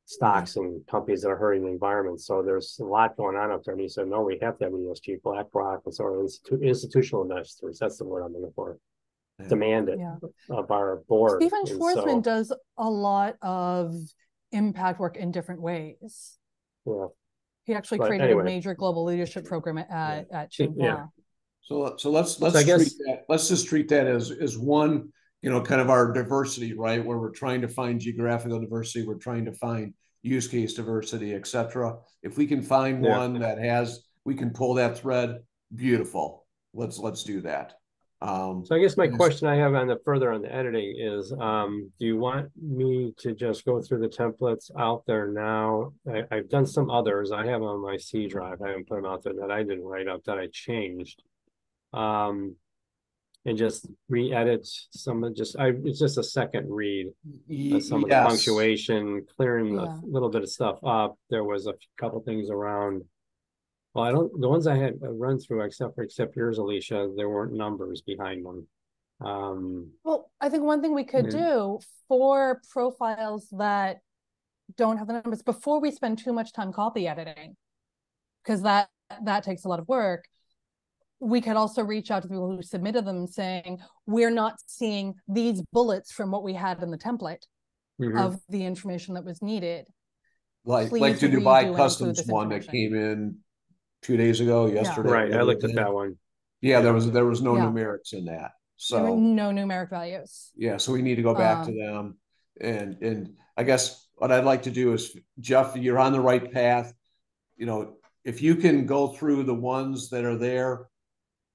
stocks and companies that are hurting the environment? So there's a lot going on up there. And he said, no, we have to have E S G, BlackRock, and sort of institu institutional investors. That's the word I'm looking for. Yeah. Demand it yeah. of our board. Stephen Schwarzman so, does a lot of impact work in different ways. Yeah. He actually but created anyway. a major global leadership program at yeah. at Tsinghua. Yeah. So so let's let's so treat guess, that, let's just treat that as as one you know, kind of our diversity, right? Where we're trying to find geographical diversity, we're trying to find use case diversity, et cetera. If we can find yeah. one that has, we can pull that thread, beautiful. Let's, let's do that. Um, so I guess my question I have on the further on the editing is, um, do you want me to just go through the templates out there now? I, I've done some others. I have on my C drive. I haven't put them out there that I didn't write up that I changed. Um, and just re-edit some of just, I, it's just a second read of some of yes. the punctuation, clearing yeah. a little bit of stuff up. There was a couple things around. Well, I don't, the ones I had run through, except for, except yours, Alicia, there weren't numbers behind them. Um, well, I think one thing we could yeah. do for profiles that don't have the numbers before we spend too much time copy editing, because that, that takes a lot of work. We could also reach out to people who submitted them saying, we're not seeing these bullets from what we had in the template mm-hmm. of the information that was needed. Like, like the Dubai Customs one that came in two days ago, yesterday. Yeah. Right, I looked at that one. Yeah, there was there was no yeah. numerics in that. So there were no numeric values. Yeah, so we need to go back um, to them. And and I guess what I'd like to do is, Jeff, you're on the right path. You know, if you can go through the ones that are there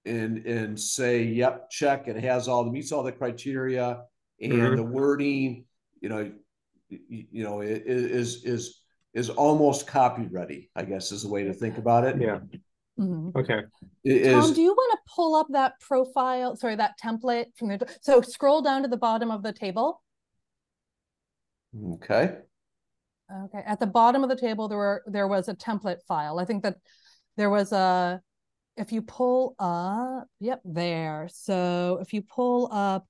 and and say, yep, check, it has all the meets all the criteria and mm-hmm. the wording, you know, you, you know, it is is is almost copy ready, I guess is the way to think about it. Yeah. Mm-hmm. Okay. It Tom, is, do you want to pull up that profile? Sorry, that template from the. So scroll down to the bottom of the table. Okay. Okay. At the bottom of the table, there were there was a template file. I think that there was a. If you pull up, yep, there. So if you pull up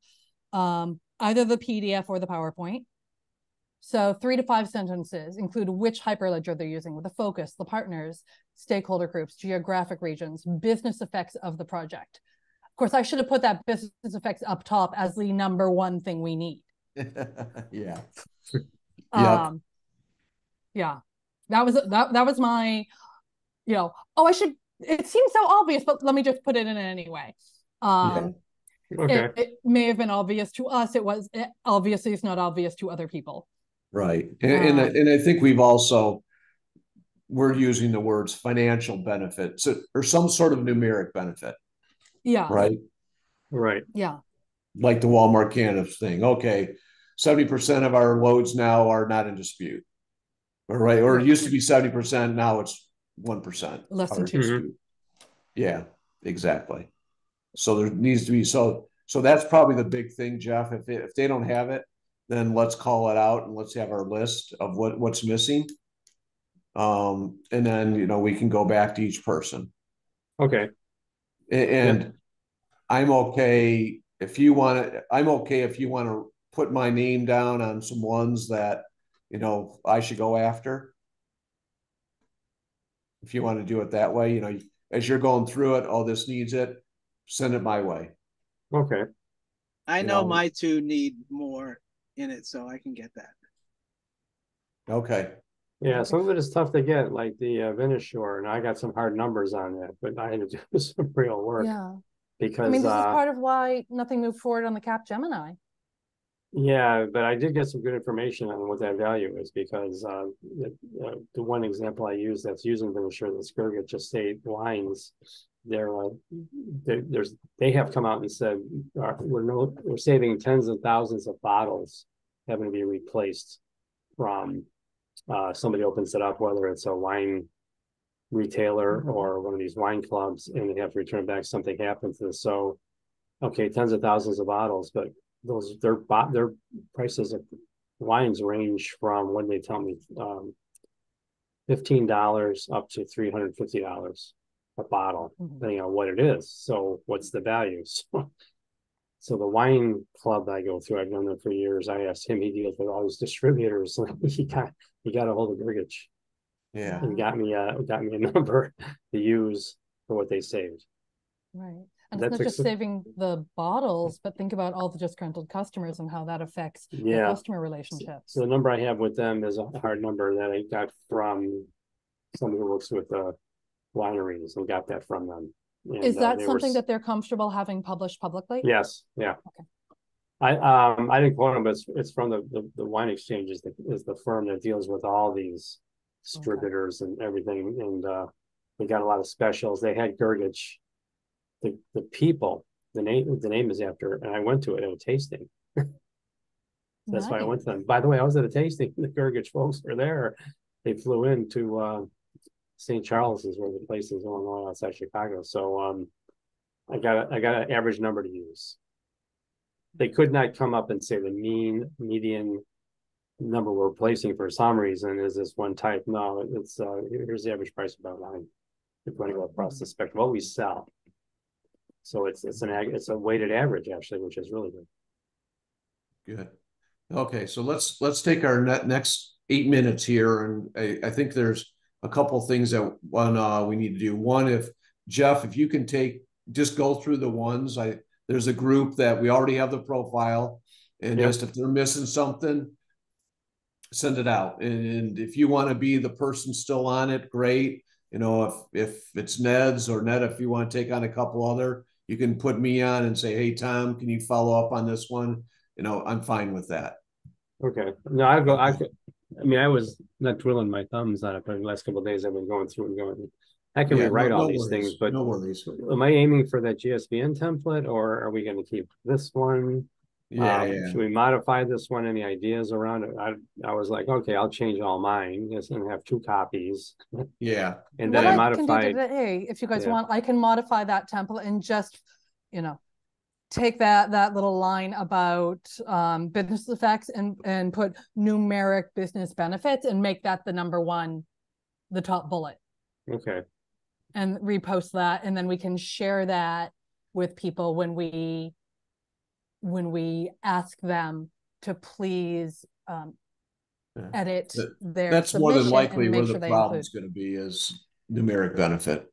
um, either the P D F or the PowerPoint. So three to five sentences include which hyperledger they're using, with the focus, the partners, stakeholder groups, geographic regions, business effects of the project. Of course, I should have put that business effects up top as the number one thing we need. yeah. Um, yep. Yeah. That was, that, that was my, you know, oh, I should, it seems so obvious, but let me just put it in anyway. Um, yeah. okay. it, it may have been obvious to us. It was, it, obviously it's not obvious to other people. Right. And, and, and I think we've also, we're using the words financial benefit so, or some sort of numeric benefit. Yeah. Right. Right. Yeah. Like the Walmart cannabis thing. Okay. seventy percent of our loads now are not in dispute. All right. Or it used to be seventy percent. Now it's one percent. Less than two. Yeah, exactly. So there needs to be, so, so that's probably the big thing, Jeff. If they, if they don't have it, then let's call it out and let's have our list of what, what's missing. Um, and then, you know, we can go back to each person. Okay. And, and yep. I'm okay if you want to, I'm okay if you want to put my name down on some ones that, you know, I should go after. If you want to do it that way, you know, as you're going through it, oh, this needs it, send it my way. Okay. I know, know my two need more in it, so I can get that. Okay. Yeah, some of it is tough to get, like the uh, Venisure, and I got some hard numbers on that, but I had to do some real work. Yeah. Because I mean, this uh, is part of why nothing moved forward on the Capgemini. Yeah, but I did get some good information on what that value is, because uh, the, uh, the one example I use that's using Venisure, that's Grgich, just state lines. They're like, they, there's they have come out and said we're no we're saving tens of thousands of bottles having to be replaced from uh, somebody opens it up, whether it's a wine retailer or one of these wine clubs, and they have to return back. Something happens to them. So, okay, tens of thousands of bottles, but those their their prices of wines range from, when they tell me, um, fifteen dollars up to three hundred fifty dollars. A bottle, depending on what it is. So what's the value? So, so the wine club that I go through, I've known them for years. I asked him, he deals with all these distributors. he got he got a hold of Grgich. Yeah. And got me a got me a number to use for what they saved. Right. And that's it's not just saving the bottles, but think about all the disgruntled customers and how that affects yeah. the customer relationships. So the number I have with them is a hard number that I got from somebody who works with a wineries, and got that from them. And, is that uh, something were... that they're comfortable having published publicly? Yes. Yeah. Okay. I um I didn't quote him, but it's, it's from the, the the wine exchange is the is the firm that deals with all these distributors okay. and everything, and uh, we got a lot of specials. They had Grgich, the the people the name the name is after, and I went to it at a tasting. That's nice. Why I went to them. By the way, I was at a tasting. The Grgich folks were there. They flew in to uh, Saint Charles, is where the place is, Illinois, outside Chicago. So um, I got a, I got an average number to use. They could not come up and say the mean median number we're placing for some reason is this one type. No, it's uh, here's the average price about nine, depending across the spectrum what we sell. So it's it's an it's a weighted average actually, which is really good. Good. Okay, so let's let's take our next eight minutes here, and I, I think there's a couple things that one uh, we need to do. One, if Jeff, if you can take just go through the ones I. There's a group that we already have the profile, and yep. just if they're missing something, send it out. And if you want to be the person still on it, great. You know, if if it's Ned's or Ned, if you want to take on a couple other, you can put me on and say, hey, Tom, can you follow up on this one? You know, I'm fine with that. Okay. No, I go. I, I mean, I was not twiddling my thumbs on it, but in the last couple of days I've been going through and going. I can yeah, rewrite no, all no these worries, things, but no worries. Am I aiming for that G S B N template, or are we going to keep this one? Yeah, um, yeah. Should we modify this one? Any ideas around it? I, I was like, okay, I'll change all mine. Yes, and have two copies. Yeah, and then well, I modified. I today, if you guys yeah. want, I can modify that template and just, you know, take that that little line about um, business effects and and put numeric business benefits and make that the number one, the top bullet. Okay. And repost that, and then we can share that with people when we when we ask them to please um, yeah. edit that, their. That's more than likely where sure the problem is going to be is numeric benefit.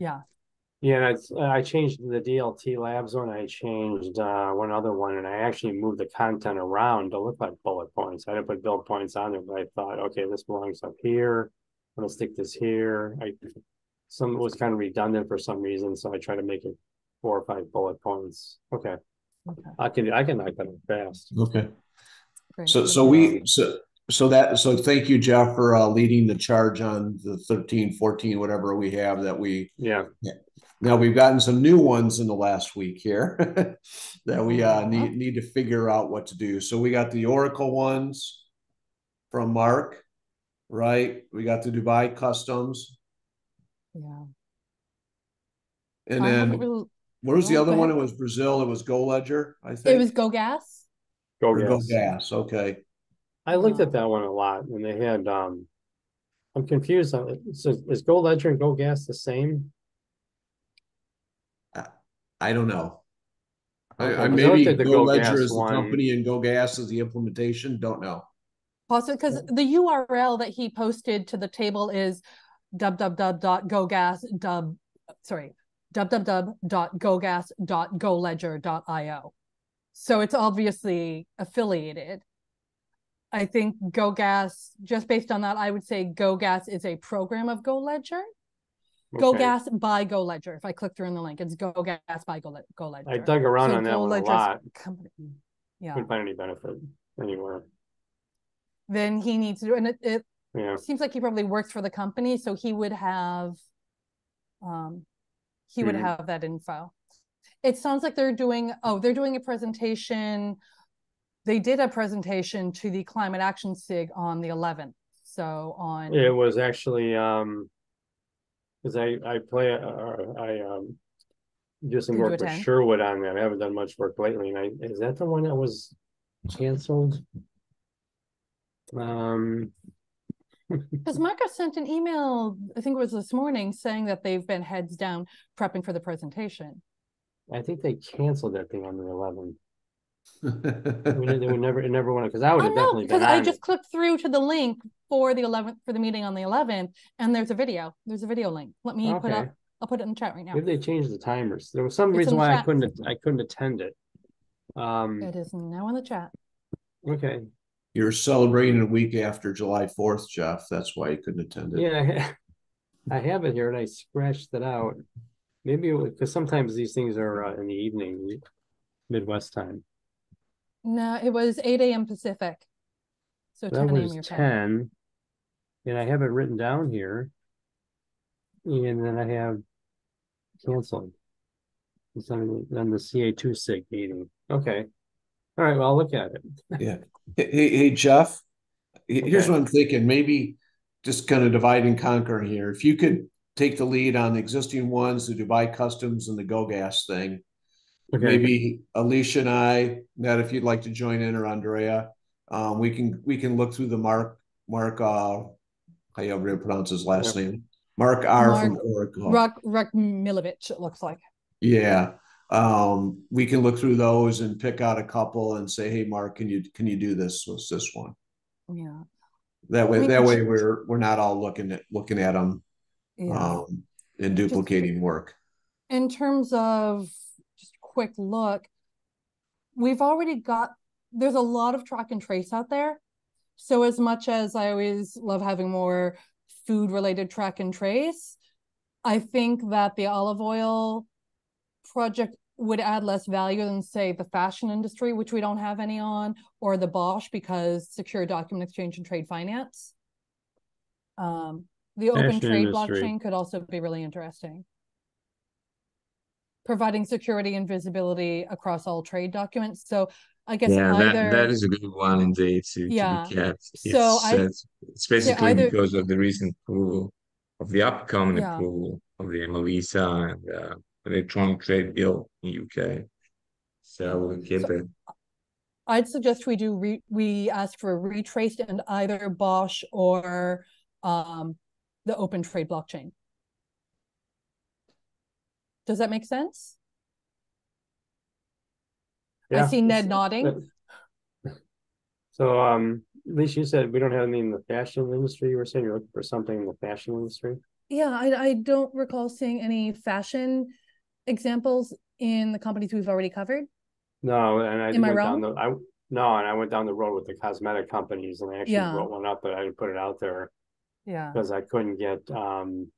Yeah. Yeah, and I, I changed the D L T Labs one. I changed uh, one other one, and I actually moved the content around to look like bullet points. I didn't put bullet points on there, but I thought, okay, this belongs up here. I'm gonna stick this here. I. Some it was kind of redundant for some reason, so I try to make it four or five bullet points. Okay, okay. I can I can knock that out fast. Okay. Great. So so we so so that so thank you, Jeff, for uh, leading the charge on the thirteen, fourteen, whatever we have that we yeah. yeah. Now we've gotten some new ones in the last week here that we uh, need need to figure out what to do. So we got the Oracle ones from Mark, right? We got the Dubai Customs. Yeah. And I then really, what was oh, the other one? It was Brazil. It was GoLedger, I think. It was GoGas. GoGas. GoGas. Okay. I looked at that one a lot, and they had. Um, I'm confused on it. So is GoLedger and GoGas the same? I, I don't know. Okay. I, I maybe GoLedger Go is the one. Company and GoGas is the implementation. Don't know. Possibly because the U R L that he posted to the table is. www.gogas. Sorry, www dot gogas dot goledger dot i o. So it's obviously affiliated. I think GoGas, just based on that, I would say GoGas is a program of GoLedger. Okay. GoGas by GoLedger. If I click through in the link, it's GoGas by GoLedger. I dug around so on that one a lot. Company. Yeah, couldn't find any benefit anywhere. Then he needs to do, and it. it Yeah. Seems like he probably works for the company, so he would have, um, he would mm-hmm. have that info. It sounds like they're doing. Oh, they're doing a presentation. They did a presentation to the Climate Action SIG on the eleventh. So on. It was actually um, because I I play uh, I um do some work with Sherwood on that. I haven't done much work lately, and I is that the one that was canceled? Um. Because Marcus sent an email, I think it was this morning, saying that they've been heads down prepping for the presentation. I think they canceled that thing on the eleventh. we, they would never, it never went because I would have oh, definitely no, been. Because I just it. clicked through to the link for the eleventh for the meeting on the eleventh, and there's a video. There's a video link. Let me okay. put up. I'll put it in the chat right now. Maybe they changed the timers. There was some it's reason why chat. I couldn't. I couldn't attend it. Um, it is now in the chat. Okay. You're celebrating a week after July fourth, Jeff. That's why you couldn't attend it. Yeah, I have it here, and I scratched it out. Maybe because sometimes these things are uh, in the evening, Midwest time. No, it was eight A M Pacific. So that was your ten, and I have it written down here, and then I have canceled. It's on, on the C A two sig meeting. Okay. All right, well, I'll look at it. Yeah. Hey, hey Jeff, okay. Here's what I'm thinking. Maybe just kind of divide and conquer here. If you could take the lead on the existing ones, the Dubai Customs and the GoGas thing. Okay. Maybe Alicia and I, Ned, if you'd like to join in, or Andrea, um, we can we can look through the Mark Mark uh, however you pronounce his last yeah. name, Mark R Mark from Oracle, Mark Rakhmilevich, it looks like. Yeah, um, we can look through those and pick out a couple and say, hey, Mark, can you can you do this? What's this one? Yeah. That way, we that way, should... we're we're not all looking at looking at them, yeah. um, and duplicating Just, work. In terms of. Quick look, we've already got, there's a lot of track and trace out there. So as much as I always love having more food related track and trace, I think that the olive oil project would add less value than, say, the fashion industry, which we don't have any on, or the Bosch, because secure document exchange and trade finance. Um, the fashion open trade industry. Blockchain could also be really interesting. Providing security and visibility across all trade documents. So I guess yeah, either... that, that is a good one indeed to, yeah. to be kept. It's, so I, uh, it's basically either... because of the recent approval of the upcoming yeah. approval of the M L E S A and the uh, electronic trade bill in the U K. So we'll keep so it. I'd suggest we do re we ask for a retrace and either Bosch or um, the open trade blockchain. Does that make sense? Yeah. I see Ned nodding. So, um, Alicia, you said we don't have any in the fashion industry. You were saying you're looking for something in the fashion industry? Yeah, I, I don't recall seeing any fashion examples in the companies we've already covered. No, and I, Am I wrong? Down the, I No, and I went down the road with the cosmetic companies, and I actually yeah. wrote one up, but I didn't put it out there. Yeah. Because I couldn't get... Um,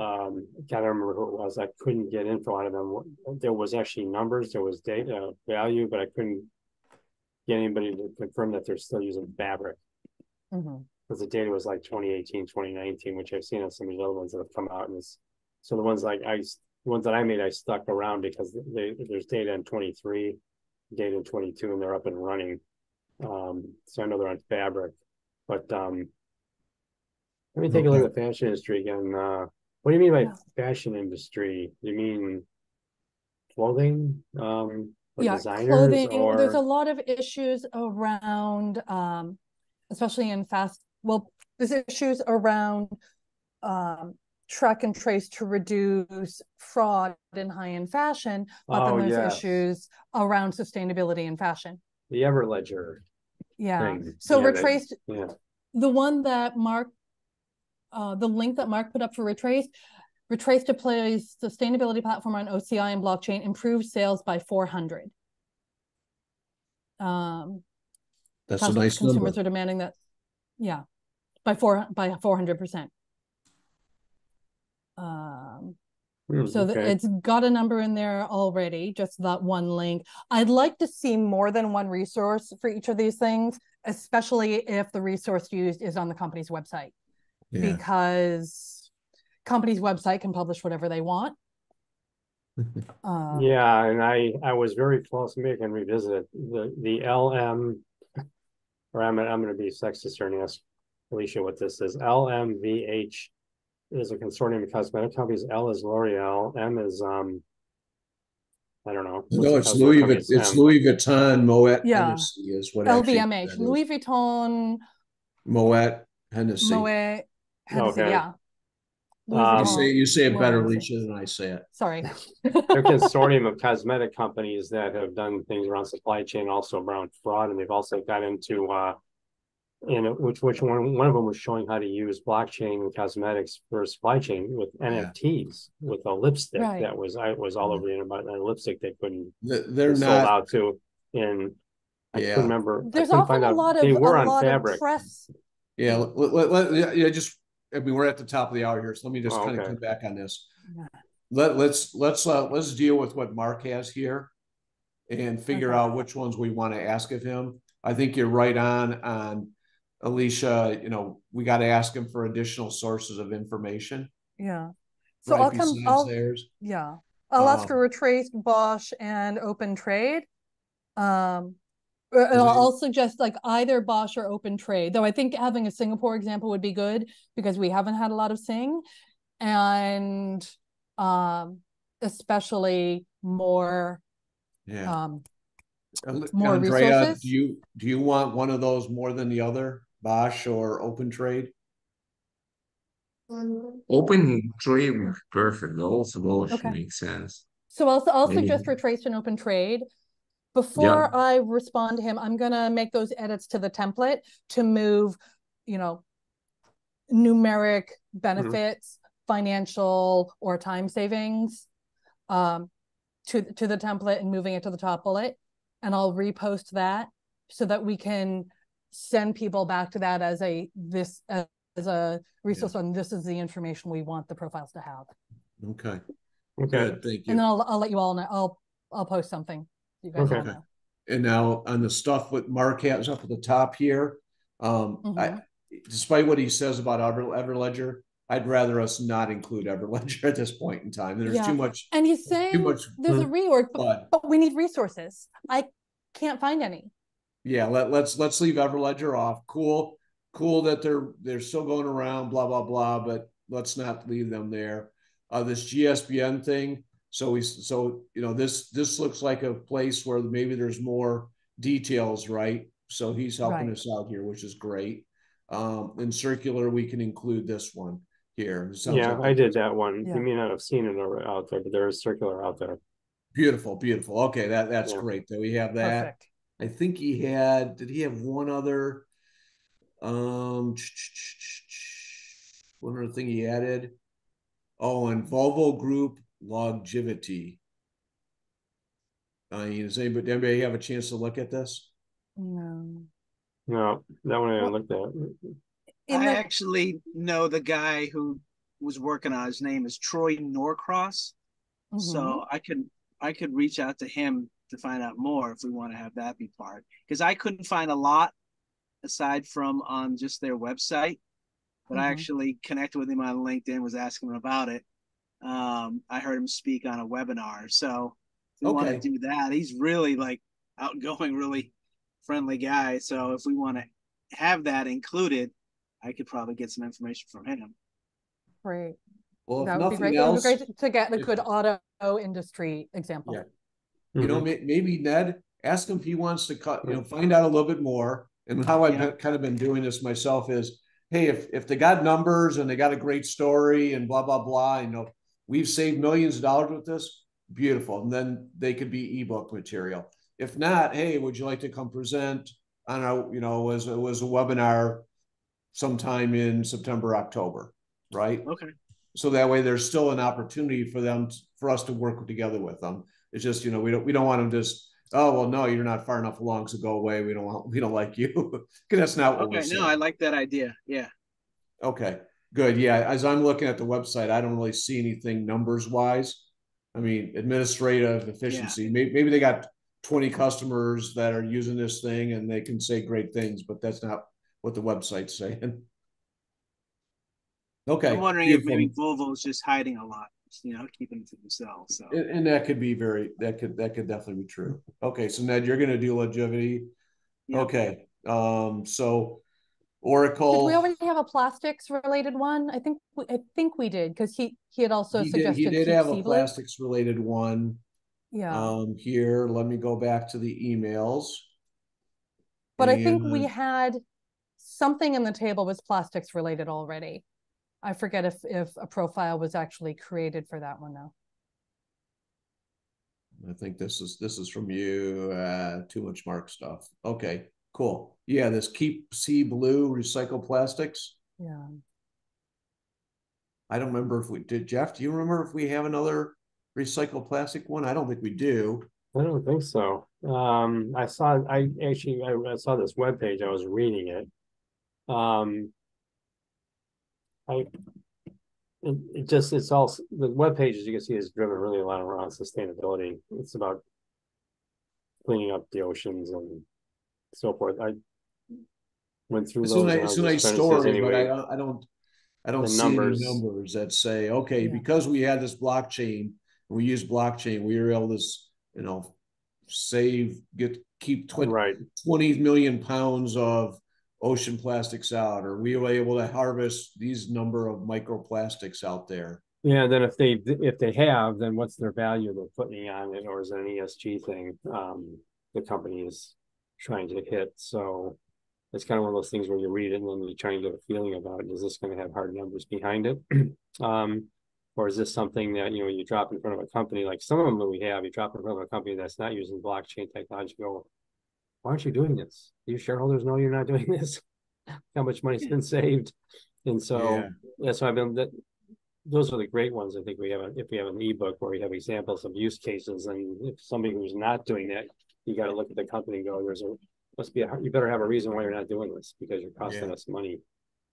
um can't remember who it was. I couldn't get info out of them. There was actually numbers, there was data value, but I couldn't get anybody to confirm that they're still using Fabric, because mm-hmm. the data was like twenty eighteen, twenty nineteen, which I've seen on some of the other ones that have come out. And it's, so the ones like I, the ones that I made, I stuck around because they, there's data in twenty-three, data in twenty-two, and they're up and running. Um, so I know they're on Fabric, but um, let me take okay. a look at the fashion industry again. Uh, What do you mean by yeah. fashion industry? You mean clothing? Um, or yeah, designers, clothing. Or... There's a lot of issues around, um, especially in fast. Well, there's issues around um, track and trace to reduce fraud in high-end fashion, but oh, then there's yes. issues around sustainability in fashion. The Everledger. Yeah. Thing. So yeah, Retrace, they, yeah. the one that Mark. Uh, the link that Mark put up for Retrace, Retrace deploys sustainability platform on O C I and blockchain, improves sales by four hundred. Um, That's a nice number. Consumers are demanding that, yeah, by four by four hundred percent. Um, mm, so okay. the, it's got a number in there already. Just that one link. I'd like to see more than one resource for each of these things, especially if the resource used is on the company's website. Yeah. Because company's website can publish whatever they want. uh, yeah, and I I was very close. Maybe I can revisit it. The the L M, or I'm I'm going to be sexist here and ask Alicia what this is. L M V H is a consortium of cosmetic companies. L is L'Oreal. M is um, I don't know. No, it's Louis. It's M. Louis Vuitton, Moet. Yeah, Hennessy is what L V M H. Louis Vuitton, Moet, Hennessy. Moet. Hennessy, okay. yeah. Um, you, say, you say it better, Alicia, than I say it. Sorry. They're a consortium of cosmetic companies that have done things around supply chain, also around fraud, and they've also got into, uh, you know, which which one one of them was showing how to use blockchain and cosmetics for supply chain with N F Ts, yeah. with a lipstick right. that was I was all over the internet. A lipstick they couldn't they're sold not out to. And I yeah. couldn't remember. There's often find a lot out. Of they were a on lot Fabric. Of press. Yeah, let, let, let, yeah. Just, I mean, we're at the top of the hour here, so let me just oh, kind okay. of come back on this. Let, let's let's uh, let's deal with what Mark has here, and figure okay. out which ones we want to ask of him. I think you're right on, on Alicia, you know, we got to ask him for additional sources of information. Yeah. So right I'll come, I'll, yeah. I'll um, ask for Retrace, Bosch, and Open Trade. Um, I'll, I'll suggest like either Bosch or Open Trade, though I think having a Singapore example would be good because we haven't had a lot of Sing, and um, especially more. Yeah. Um, more Andrea, resources. Do you do you want one of those more than the other, Bosch or Open Trade? Open Trade, perfect. Also, Bosch okay. makes sense. So I'll I'll Maybe. suggest Retrace and Open Trade. Before yeah. I respond to him, I'm gonna make those edits to the template to move, you know, numeric benefits, mm-hmm. financial or time savings, um, to to the template and moving it to the top bullet. And I'll repost that so that we can send people back to that as a this as, as a resource yeah. on this is the information we want the profiles to have. Okay. Okay. Good, thank you. And then I'll I'll let you all know. I'll I'll post something. You guys okay. know. And now on the stuff with Mark has up at the top here. Um, mm-hmm. I, despite what he says about Ever, Everledger, I'd rather us not include Everledger at this point in time. There's yeah. too much. And he's saying too much, there's a reorg, but, but we need resources. I can't find any. Yeah, let, let's let's leave Everledger off. Cool, cool that they're they're still going around, blah blah blah. But let's not leave them there. Uh, this G S B N thing. So we so you know this this looks like a place where maybe there's more details, right? So he's helping right. us out here, which is great. Um, in Circular, we can include this one. Here. Yeah, like I did that one. Yeah. You may not have seen it out there, but there is Circular out there. Beautiful, beautiful. Okay, that, that's yeah. great that we have that. Perfect. I think he had, did he have one other, um, one other thing he added? Oh, and Volvo Group Longevity. Uh, does anybody, anybody have a chance to look at this? No. No, that one I haven't looked at. I the, actually know the guy who was working on. His name is Troy Norcross, mm-hmm. so I could I could reach out to him to find out more if we want to have that be part. Because I couldn't find a lot aside from on just their website, but mm-hmm. I actually connected with him on LinkedIn. Was asking him about it. Um, I heard him speak on a webinar, so if we okay. want to do that. He's really like outgoing, really friendly guy. So if we want to have that included. I could probably get some information from him. Great. Well, that if would nothing be great. Else, it would be great to get a good auto industry example. Yeah. Mm-hmm. You know, maybe Ned, ask him if he wants to cut, you know, find out a little bit more. And how I've yeah. kind of been doing this myself is, hey, if, if they got numbers and they got a great story and blah, blah, blah, you know, we've saved millions of dollars with this, beautiful. And then they could be ebook material. If not, hey, would you like to come present on our, you know, as it was a webinar sometime in September, October, right? Okay. So that way there's still an opportunity for them, to, for us to work together with them. It's just, you know, we don't, we don't want them just, oh, well, no, you're not far enough along, so go away. We don't want, we don't like you. Because that's not what we're saying. Okay, no, I like that idea. Yeah. Okay, good. Yeah, as I'm looking at the website, I don't really see anything numbers-wise. I mean, administrative efficiency. Yeah. Maybe, maybe they got twenty customers that are using this thing and they can say great things, but that's not what the website's saying. Okay. I'm wondering if maybe Volvo's just hiding a lot, you know, keeping it to themselves. So. And, and that could be very, that could, that could definitely be true. Okay. So Ned, you're going to do longevity. Yeah. Okay. Um, so Oracle. Did we already have a plastics related one? I think, we, I think we did. Cause he, he had also he suggested. Did, he did have a plastics related one. Yeah. Um, here, let me go back to the emails. But and, I think we had, something in the table was plastics related already. I forget if, if a profile was actually created for that one now. I think this is this is from you, uh, too much Mark stuff. Okay, cool. Yeah, this Keep Sea Blue Recycle Plastics. Yeah. I don't remember if we did. Jeff, do you remember if we have another recycle plastic one? I don't think we do. I don't think so. Um, I saw, I actually, I, I saw this webpage, I was reading it. Um, I it, it just it's all the web page, as you can see, is driven really a lot around sustainability. It's about cleaning up the oceans and so forth. I went through. It's those a nice, it's a nice story, anyway. But I, I don't, I don't the see numbers. Any numbers that say, okay, yeah. because we had this blockchain, we use blockchain, we were able to, you know, save, get, keep twenty, right. twenty million pounds of ocean plastics out, or we were able to harvest these number of microplastics out there. Yeah, and then if they if they have, then what's their value they're putting on it, or is it an E S G thing um, the company is trying to hit? So it's kind of one of those things where you read it and then you're trying to get a feeling about it. Is this going to have hard numbers behind it? um, or is this something that, you know, you drop in front of a company, like some of them that we have, you drop in front of a company that's not using blockchain technology, you go, why aren't you doing this? Do your shareholders know you're not doing this? How much money's been saved? And so yeah. that's why I've been... That, those are the great ones. I think we have, a, if we have an ebook where we have examples of use cases, and if somebody who's not doing that, you got to look at the company and go, there's a, must be a, you better have a reason why you're not doing this, because you're costing yeah. us money.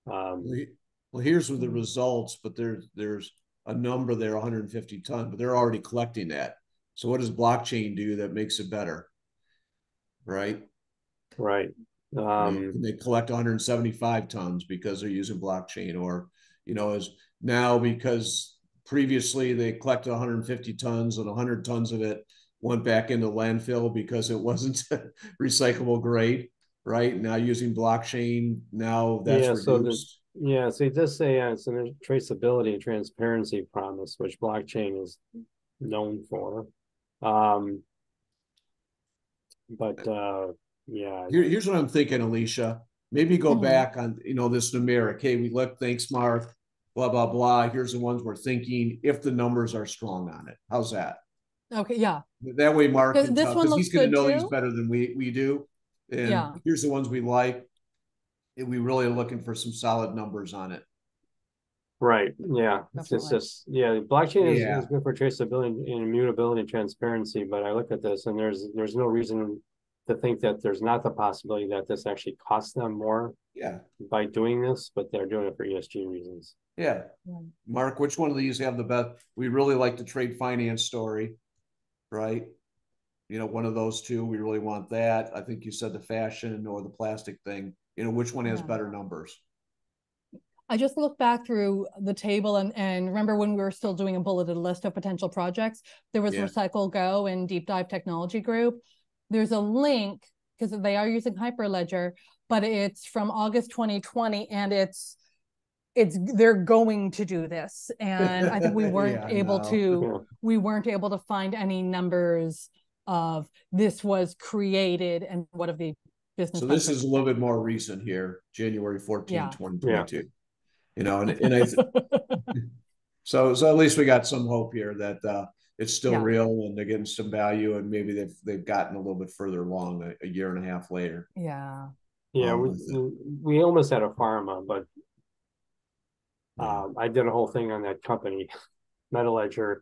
Um, well, here's the results, but there's, there's a number there, one hundred fifty ton, but they're already collecting that. So what does blockchain do that makes it better? Right. Right. Um, they, they collect one hundred seventy-five tons because they're using blockchain, or, you know, as now, because previously they collected one hundred fifty tons and one hundred tons of it went back into landfill because it wasn't recyclable grade, right? Now using blockchain, now that's yeah, reduced. So yeah, so it does say uh, it's a traceability and transparency promise, which blockchain is known for. Um, but uh, yeah. Here, here's what I'm thinking, Alicia. Maybe go mm-hmm. back on, you know, this numeric. Hey, we look, thanks, Mark. Blah, blah, blah. Here's the ones we're thinking if the numbers are strong on it. How's that? Okay, yeah. That way Mark can tell, because he's going to know these better than we, we do. And yeah. here's the ones we like. And we really are looking for some solid numbers on it. Right, yeah. It's just, just, yeah, blockchain yeah. Is, is good for traceability and immutability and transparency, but I look at this and there's there's no reason to think that there's not the possibility that this actually costs them more yeah. by doing this, but they're doing it for E S G reasons. Yeah. Right. Mark, which one of these have the best? We really like the trade finance story, right? You know, one of those two, we really want that. I think you said the fashion or the plastic thing. You know, which one has yeah. better numbers? I just looked back through the table and, and remember when we were still doing a bulleted list of potential projects, there was yeah. Recycle Go and Deep Dive Technology Group. There's a link because they are using Hyperledger, but it's from August twenty twenty, and it's it's they're going to do this. And I think we weren't yeah, able no. to we weren't able to find any numbers of this was created and what of the business. So this is a little bit more recent here, January fourteenth, yeah. twenty twenty-two. Yeah. You know, and, and I so so at least we got some hope here that uh it's still yeah. real, and they're getting some value, and maybe they've they've gotten a little bit further along a, a year and a half later. Yeah, yeah. Um, we we almost had a pharma, but um, I did a whole thing on that company, Metaledger.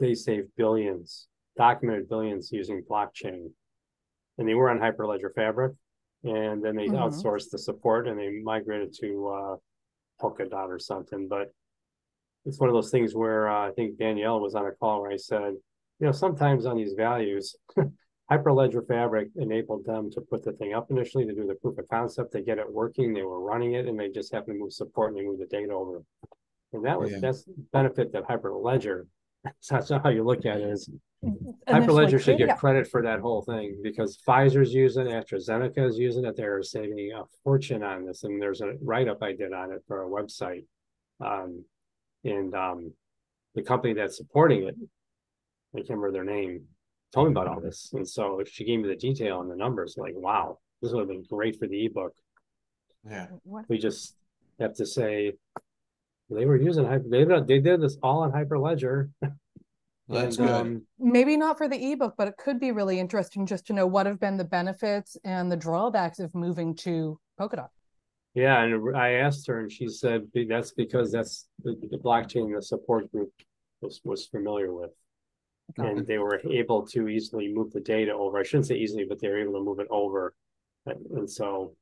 They saved billions, documented billions using blockchain, and they were on Hyperledger Fabric, and then they mm-hmm. outsourced the support and they migrated to uh, Polkadot or something, but. It's one of those things where uh, I think Daniela was on a call where I said, you know, sometimes on these values, Hyperledger Fabric enabled them to put the thing up initially to do the proof of concept. They get it working. They were running it, and they just happened to move support and they moved the data over. And that was yeah. that's the benefit that Hyperledger. So that's not how you look at it. Is Hyperledger like, should get yeah. credit for that whole thing, because Pfizer's using it, AstraZeneca is using it. They're saving a fortune on this, and there's a write-up I did on it for a website. Um, And um, the company that's supporting it, I can't remember their name, told me about all this. And so she gave me the detail and the numbers. Like, wow, this would have been great for the ebook. Yeah. What? We just have to say they were using Hyper. They did, they did this all on Hyperledger. Well, that's and, good. Um, Maybe not for the ebook, but it could be really interesting just to know what have been the benefits and the drawbacks of moving to Polkadot. Yeah, and I asked her, and she said that's because that's the, the blockchain the support group was, was familiar with. And they were able to easily move the data over. I shouldn't say easily, but they were able to move it over. And so,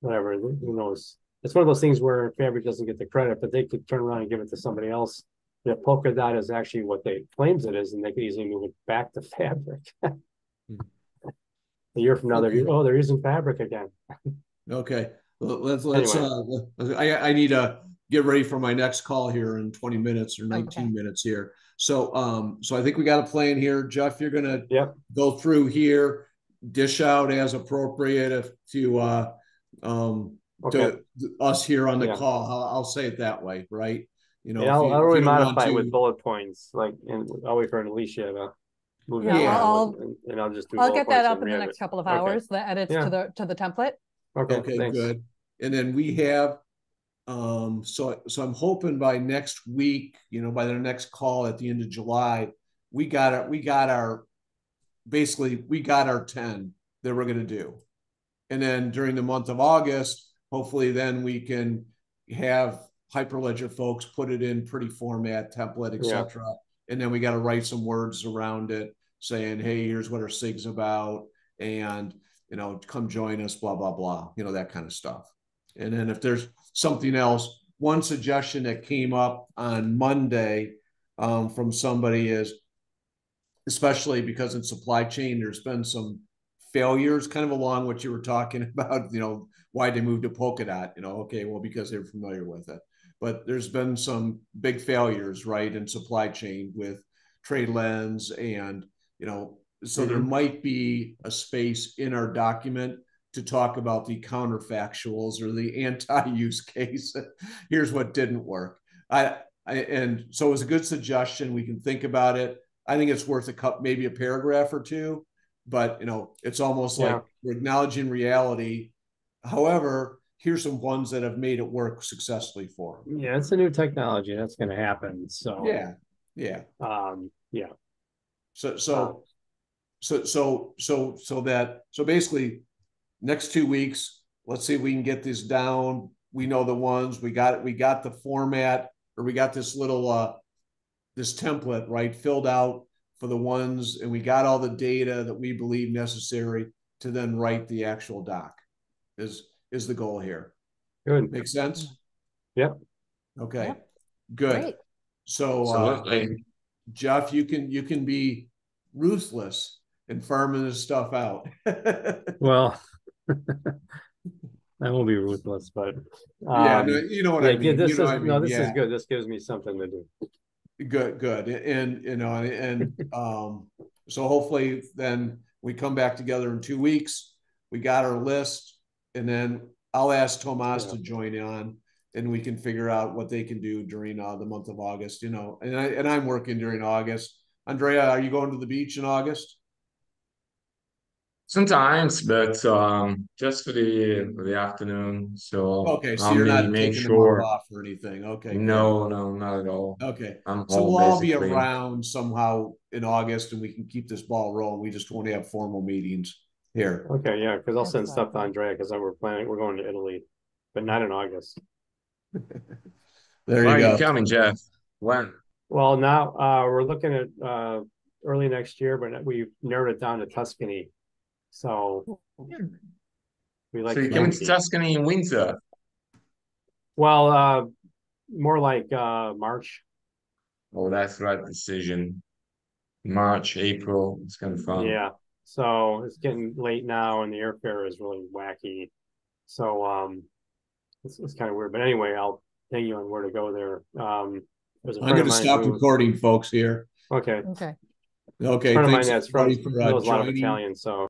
whatever, who knows? It's one of those things where Fabric doesn't get the credit, but they could turn around and give it to somebody else. The Polkadot is actually what they claims it is, and they could easily move it back to Fabric. a year from now, okay. they're oh, they're using Fabric again. Okay, well, let's let's. Anyway. Uh, I I need to get ready for my next call here in twenty minutes or nineteen okay. minutes here. So um, so I think we got a plan here, Jeff. You're gonna yep. go through here, dish out as appropriate if to uh, um okay. to us here on the yeah. call. I'll, I'll say it that way, right? You know, yeah, I'll, you, I'll really modify it with bullet points, like and I'll wait for an Alicia to move yeah, yeah. I'll, and, and I'll just do I'll get that up in the next it. couple of hours. Okay. The edits yeah. to the to the template. Okay, okay good. And then we have um so so I'm hoping by next week, you know, by the next call at the end of July, we got our we got our basically we got our ten that we're gonna do. And then during the month of August, hopefully then we can have Hyperledger folks put it in pretty format, template, et cetera. Yeah. And then we got to write some words around it saying, hey, here's what our SIG's about. And, you know, come join us, blah, blah, blah, you know, that kind of stuff. And then if there's something else, one suggestion that came up on Monday um, from somebody is, especially because in supply chain, there's been some failures kind of along what you were talking about, you know, why they moved to Polkadot, you know, okay, well, because they were familiar with it. But there's been some big failures, right, in supply chain with TradeLens and, you know, so mm-hmm. there might be a space in our document to talk about the counterfactuals or the anti-use case. Here's what didn't work. I, I and so it was a good suggestion. We can think about it. I think it's worth a cup, maybe a paragraph or two, but, you know, it's almost yeah. like we're acknowledging reality. However, here's some ones that have made it work successfully for them. Yeah, it's a new technology. That's going to happen. So yeah, yeah, um, yeah. So so so so so so that so basically, next two weeks, let's see if we can get this down. We know the ones we got. We got the format, or we got this little uh, this template right filled out for the ones, and we got all the data that we believe necessary to then write the actual doc. Is is the goal here. Good. Makes sense? Yep. Okay. Yep. Good. Great. So uh, Jeff, you can you can be ruthless in farming this stuff out. Well, I won't be ruthless, but um, yeah, no, you know what yeah, I mean. This you know is, I mean? No, this yeah. is good. This gives me something to do. Good, good. And you know, and um so hopefully then we come back together in two weeks. We got our list. And then I'll ask Tomas yeah. to join on, and we can figure out what they can do during uh, the month of August. You know, and I and I'm working during August. Andrea, are you going to the beach in August? Sometimes, but um, just for the for the afternoon. So okay, so I'll you're not making sure. the month off or anything. Okay. No, good. no, not at all. Okay, I'm so home, we'll basically. all be around somehow in August, and we can keep this ball rolling. We just won't have formal meetings here. Okay, yeah, because I'll send stuff to Andrea because we're planning we're going to Italy, but not in August. There you Why go. Are you coming, Jeff? When? Well, now uh, we're looking at uh, early next year, but we've narrowed it down to Tuscany. So we like. So you're coming to Tuscany in winter? Well, uh, more like uh, March. Oh, that's the right decision. March, April. It's kind of fun. Yeah. So it's getting late now, and the airfare is really wacky. So um, it's, it's kind of weird. But anyway, I'll ping you on where to go there. Um, there's a I'm going to stop who, recording, folks, here. Okay. Okay. Okay. Thanks, mine, that's from, for, uh, was a lot of Italian, so.